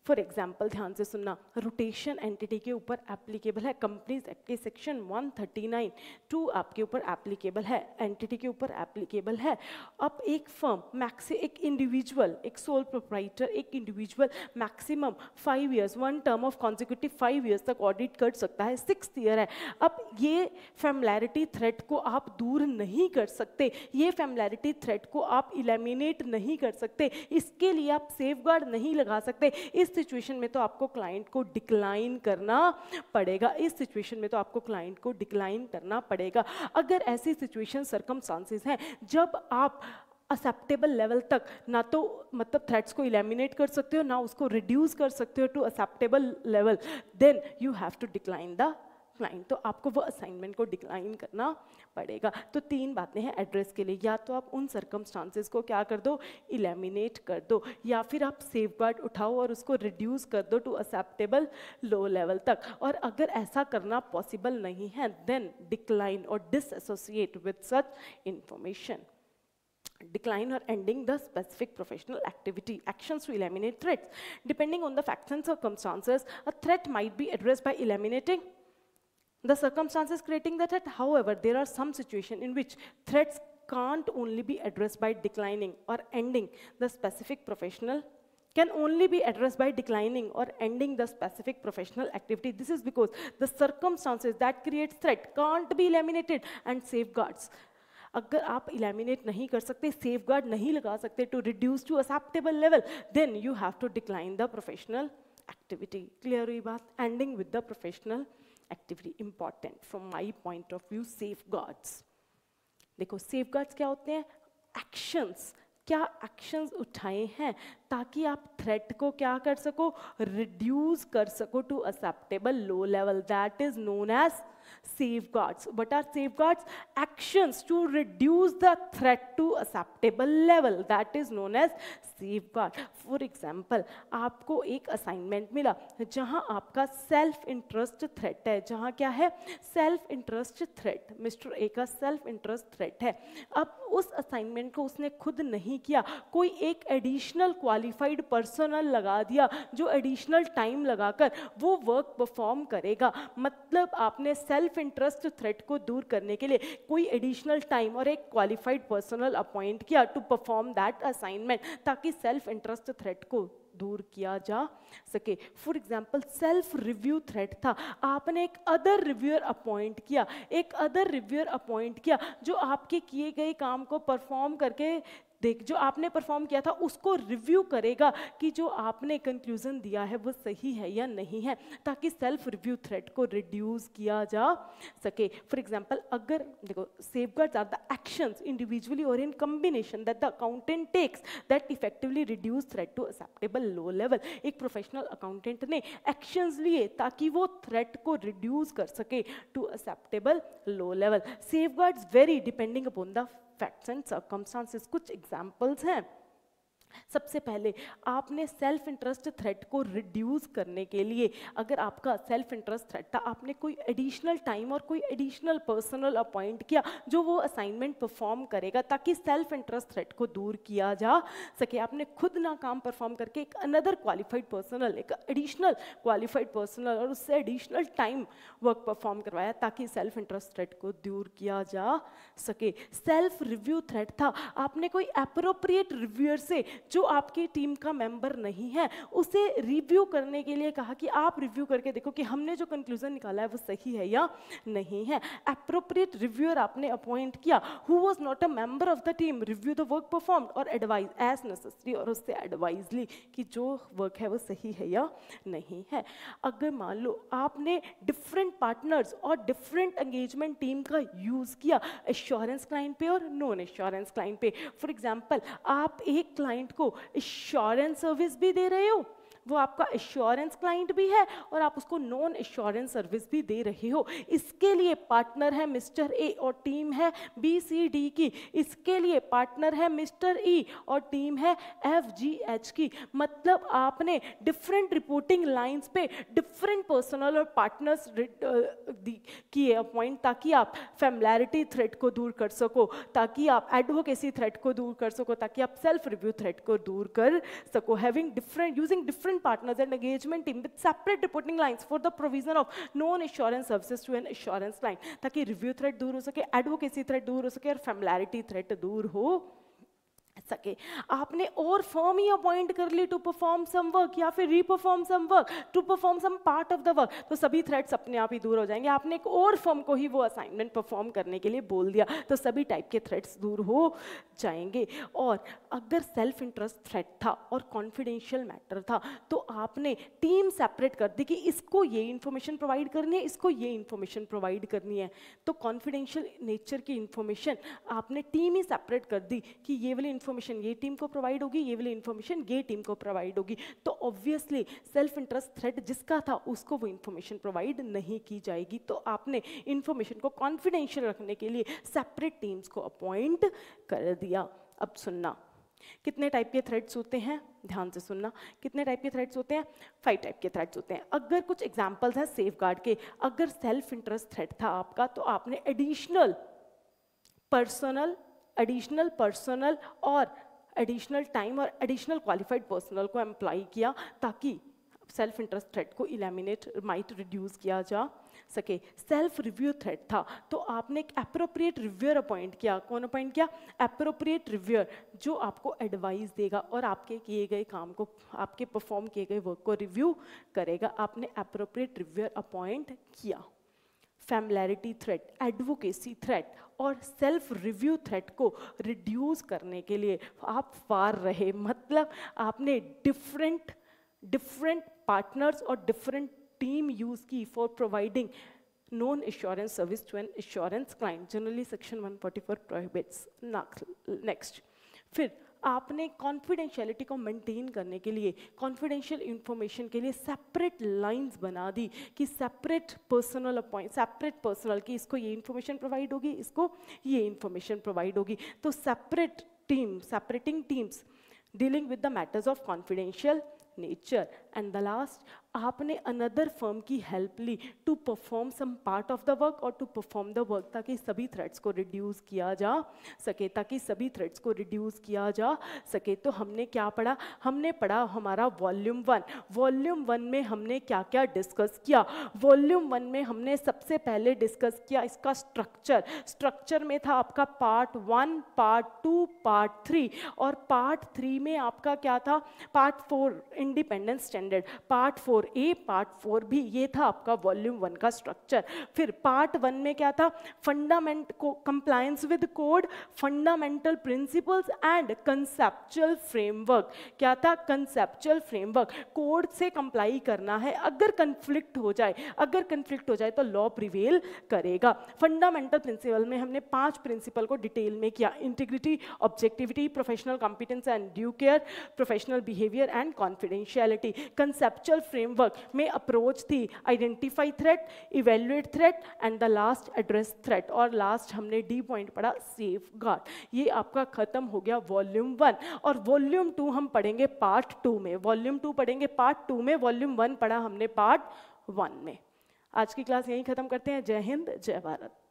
फॉर एग्जाम्पल ध्यान से सुनना, रोटेशन एंटिटी के ऊपर एप्लीकेबल है, कंपनीज एक्ट के section one thirty nine two आपके ऊपर एप्लीकेबल है, एंटिटी के ऊपर एप्लीकेबल है. अब एक फर्म मैक्सी एक इंडिविजुअल, एक सोल प्रोप्राइटर, एक individual maximum five years one term of consecutive five years तक ऑडिट कर सकता है, सिक्स्थ ईयर है. अब ये फैमिलैरिटी थ्रेट को आप दूर नहीं कर सकते, ये फैमिलैरिटी थ्रेट को आप इलेमिनेट नहीं कर सकते, इसके लिए आप सेफगार्ड नहीं लगा सकते. इस सिचुएशन में तो आपको क्लाइंट को डिक्लाइन करना पड़ेगा, इस सिचुएशन में तो आपको क्लाइंट को डिक्लाइन करना पड़ेगा. अगर ऐसी सिचुएशन सर्कमस्टांसेस हैं जब आप एक्सेप्टेबल लेवल तक ना तो मतलब थ्रेट्स को इलेमिनेट कर सकते हो ना उसको रिड्यूस कर सकते हो to acceptable level, then you have to decline the client, तो आपको वो असाइनमेंट को डिक्लाइन करना पड़ेगा. तो तीन बातें हैं एड्रेस के लिए, या तो आप उन सर्कमस्टांसेस को क्या कर दो, इलेमिनेट कर दो, या फिर आप सेफगार्ड उठाओ और उसको रिड्यूस कर दो टू एक्सेप्टेबल लो लेवल तक. और अगर ऐसा करना पॉसिबल नहीं है देन डिक्लाइन और disassociate with such information. Decline or ending the specific professional activity. Actions to eliminate threats. Depending on the facts and circumstances, a threat might be addressed by eliminating the circumstances creating the threat. However, there are some situations in which threats can't only be addressed by declining or ending the specific professional, can only be addressed by declining or ending the specific professional activity. This is because the circumstances that create threat can't be eliminated and safeguards. अगर आप eliminate नहीं कर सकते, safeguard नहीं लगा सकते to reduce to acceptable level, then you have to decline the professional activity. Clear हुई बात? Ending with the professional activity. Important from my point of view, safeguards. देखो सेफगार्ड्स क्या होते हैं, एक्शंस, क्या एक्शंस उठाए हैं ताकि आप थ्रेट को क्या कर सको, रिड्यूस कर सको to acceptable low level, that is known as safeguards. What are safeguards? Actions to reduce the threat to acceptable level. That is known as safeguard. For example, आपको एक assignment मिला जहाँ आपका self interest threat है, जहाँ क्या है self interest threat. Mister A का self interest threat है. अब उस assignment को उसने खुद नहीं किया, कोई एक additional qualified personal लगा दिया जो additional time लगाकर वो work perform करेगा. मतलब आपने सेल्फ इंटरेस्ट थ्रेट को दूर करने के लिए कोई एडिशनल टाइम और एक क्वालिफाइड पर्सनल अपॉइंट किया टू परफॉर्म दैट असाइनमेंट, ताकि सेल्फ इंटरेस्ट थ्रेट को दूर किया जा सके. For example self review threat था, आपने एक अदर रिव्यूअर अपॉइंट किया, एक अदर रिव्यूअर अपॉइंट किया जो आपके किए गए काम को परफॉर्म करके देख, जो आपने परफॉर्म किया था उसको रिव्यू करेगा कि जो आपने कंक्लूजन दिया है वो सही है या नहीं है, ताकि सेल्फ रिव्यू थ्रेट को रिड्यूस किया जा सके. फॉर एग्जांपल अगर देखो safeguards are the actions individually और in combination that the accountant takes that effectively reduce threat to acceptable low level. एक प्रोफेशनल अकाउंटेंट ने एक्शंस लिए ताकि वो थ्रेट को रिड्यूस कर सके to acceptable low level. Safeguards vary depending upon the facts and circumstances. कुछ examples हैं. सबसे पहले आपने सेल्फ इंटरेस्ट थ्रेट को रिड्यूस करने के लिए, अगर आपका सेल्फ इंटरेस्ट थ्रेट था, आपने कोई एडिशनल टाइम और कोई एडिशनल पर्सनल अपॉइंट किया जो वो असाइनमेंट परफॉर्म करेगा ताकि सेल्फ इंटरेस्ट थ्रेट को दूर किया जा सके. आपने खुद ना काम परफॉर्म करके एक अनदर क्वालिफाइड पर्सनल, एक एडिशनल क्वालिफाइड पर्सनल और उससे एडिशनल टाइम वर्क परफॉर्म करवाया ताकि सेल्फ इंटरेस्ट थ्रेट को दूर किया जा सके. सेल्फ रिव्यू थ्रेट था, आपने कोई अप्रोप्रिएट रिव्यूअर से जो आपकी टीम का मेंबर नहीं है उसे रिव्यू करने के लिए कहा कि आप रिव्यू करके देखो कि हमने जो कंक्लूजन निकाला है वो सही है या नहीं है. एप्रोप्रिएट रिव्यूअर आपने अपॉइंट किया who was not a member of the team, review the work performed और एडवाइज एज नेसेसरी, और उससे एडवाइज ली कि जो वर्क है वो सही है या नहीं है. अगर मान लो आपने डिफरेंट पार्टनर्स और डिफरेंट एंगेजमेंट टीम का यूज किया एश्योरेंस क्लाइंट पे और नॉन एश्योरेंस क्लाइंट पे. फॉर एग्जाम्पल आप एक क्लाइंट को एश्योरेंस सर्विस भी दे रहे हो, वो आपका एश्योरेंस क्लाइंट भी है, और आप उसको नॉन एश्योरेंस सर्विस भी दे रहे हो. इसके लिए पार्टनर है मिस्टर ए और टीम है बी सी डी की, इसके लिए पार्टनर है मिस्टर ई और टीम है एफ जी एच की. मतलब आपने डिफरेंट रिपोर्टिंग लाइंस पे डिफरेंट पर्सनल और पार्टनर्स किए अपॉइंट ताकि आप फैमिलैरिटी थ्रेट को दूर कर सको, ताकि आप एडवोकेसी थ्रेट को दूर कर सको, ताकि आप सेल्फ रिव्यू थ्रेट को दूर कर सको. Having different using different partners and engagement team with separate reporting lines for the provision of non-assurance services to an assurance line, ताकि review threat दूर हो सके, advocacy threat दूर हो सके और familiarity threat दूर हो सके. आपने और फर्म ही अपॉइंट कर ली टू परफॉर्म सम वर्क या फिर reperform some work, to perform some part of the work, तो सभी थ्रेट्स अपने आप ही दूर हो जाएंगे. आपने एक और फर्म को ही वो असाइनमेंट परफॉर्म करने के लिए बोल दिया तो सभी टाइप के थ्रेट्स दूर हो जाएंगे. और अगर सेल्फ इंटरेस्ट थ्रेट था और कॉन्फिडेंशियल मैटर था तो आपने टीम सेपरेट कर दी कि इसको ये इन्फॉर्मेशन प्रोवाइड करनी है, इसको ये इन्फॉर्मेशन प्रोवाइड करनी है. तो कॉन्फिडेंशियल नेचर की इन्फॉर्मेशन आपने टीम ही सेपरेट कर दी कि ये वाली इन्फॉर्मेशन ये टीम को प्रोवाइड होगी, ये वाली इन्फॉर्मेशन ये टीम को प्रोवाइड होगी. तो ऑब्वियसली सेल्फ इंटरेस्ट थ्रेट जिसका था उसको वो इन्फॉर्मेशन प्रोवाइड नहीं की जाएगी. तो आपने इन्फॉर्मेशन को कॉन्फिडेंशियल रखने के लिए सेपरेट टीम्स को अपॉइंट कर दिया. अब सुनना कितने टाइप के थ्रेड्स होते हैं, ध्यान से सुनना कितने टाइप के थ्रेड्स होते हैं. फाइव टाइप के थ्रेड्स होते हैं. अगर कुछ एग्जांपल्स हैं सेफगार्ड के, अगर सेल्फ इंटरेस्ट थ्रेड था आपका तो आपने एडिशनल पर्सनल, एडिशनल पर्सनल और एडिशनल टाइम और एडिशनल क्वालिफाइड पर्सनल को एम्प्लॉय किया ताकि सेल्फ इंटरेस्ट थ्रेट को इलेमिनेट माइट रिड्यूस किया जा सके. सेल्फ रिव्यू थ्रेट था तो आपने एक अप्रोप्रिएट रिव्यूअर अपॉइंट किया. कौन अपॉइंट किया? अप्रोप्रिएट रिव्यूअर जो आपको एडवाइस देगा और आपके किए गए काम को, आपके परफॉर्म किए गए वर्क को रिव्यू करेगा. आपने अप्रोप्रिएट रिव्यूअर अपॉइंट किया. फैमिलैरिटी थ्रेट, एडवोकेसी थ्रेट और सेल्फ रिव्यू थ्रेट को रिड्यूस करने के लिए आप फार रहे. मतलब आपने डिफरेंट डिफरेंट पार्टनर्स और डिफरेंट टीम यूज़ की for providing non-assurance service to an assurance client. Generally, Section one forty-four prohibits. Next. फिर आपने कॉन्फिडेंशियलिटी को मेंटेन करने के लिए कॉन्फिडेंशियल इंफॉर्मेशन के लिए सेपरेट लाइंस बना दी कि separate personnel appoint separate personnel कि इसको ये इन्फॉर्मेशन प्रोवाइड होगी, इसको ये इन्फॉर्मेशन प्रोवाइड होगी. तो separate team separating teams dealing with the matters of confidential nature. And the last, आपने अनदर फर्म की हेल्प ली to perform some part of the work और टू परफॉर्म द वर्क ताकि सभी थ्रेड्स को reduce किया जा सके ताकि सभी थ्रेड्स को रिड्यूस किया जा सके. तो हमने क्या पढ़ा? हमने पढ़ा हमारा वॉल्यूम वन. वॉल्यूम वन में हमने क्या क्या डिस्कस किया? वॉल्यूम वन में हमने सबसे पहले डिस्कस किया इसका स्ट्रक्चर. स्ट्रक्चर में था आपका part one, part two, part three, और पार्ट थ्री में आपका क्या था? Part four independent standard, part four A, part four B. ये था आपका वॉल्यूम वन का स्ट्रक्चर. फिर पार्ट वन में क्या था? फंडामेंट को compliance with code, fundamental principles and conceptual framework. क्या था? Conceptual framework. कोड से कंप्लाई करना है, अगर कंफ्लिक्ट हो जाए अगर कंफ्लिक्ट हो जाए तो लॉ प्रिवेल करेगा. फंडामेंटल प्रिंसिपल में हमने पांच प्रिंसिपल को डिटेल में किया: integrity, objectivity, professional competence and due care, professional behaviour and confidentiality. Conceptual framework में अप्रोच थी identify threat, evaluate threat and the last address threat. और लास्ट हमने डी पॉइंट पढ़ा सेफगार्ड. ये आपका खत्म हो गया वॉल्यूम वन. और वॉल्यूम टू हम पढ़ेंगे पार्ट टू में. वॉल्यूम टू पढ़ेंगे पार्ट टू में. वॉल्यूम वन पढ़ा हमने पार्ट वन में. आज की क्लास यहीं खत्म करते हैं. जय हिंद, जय भारत.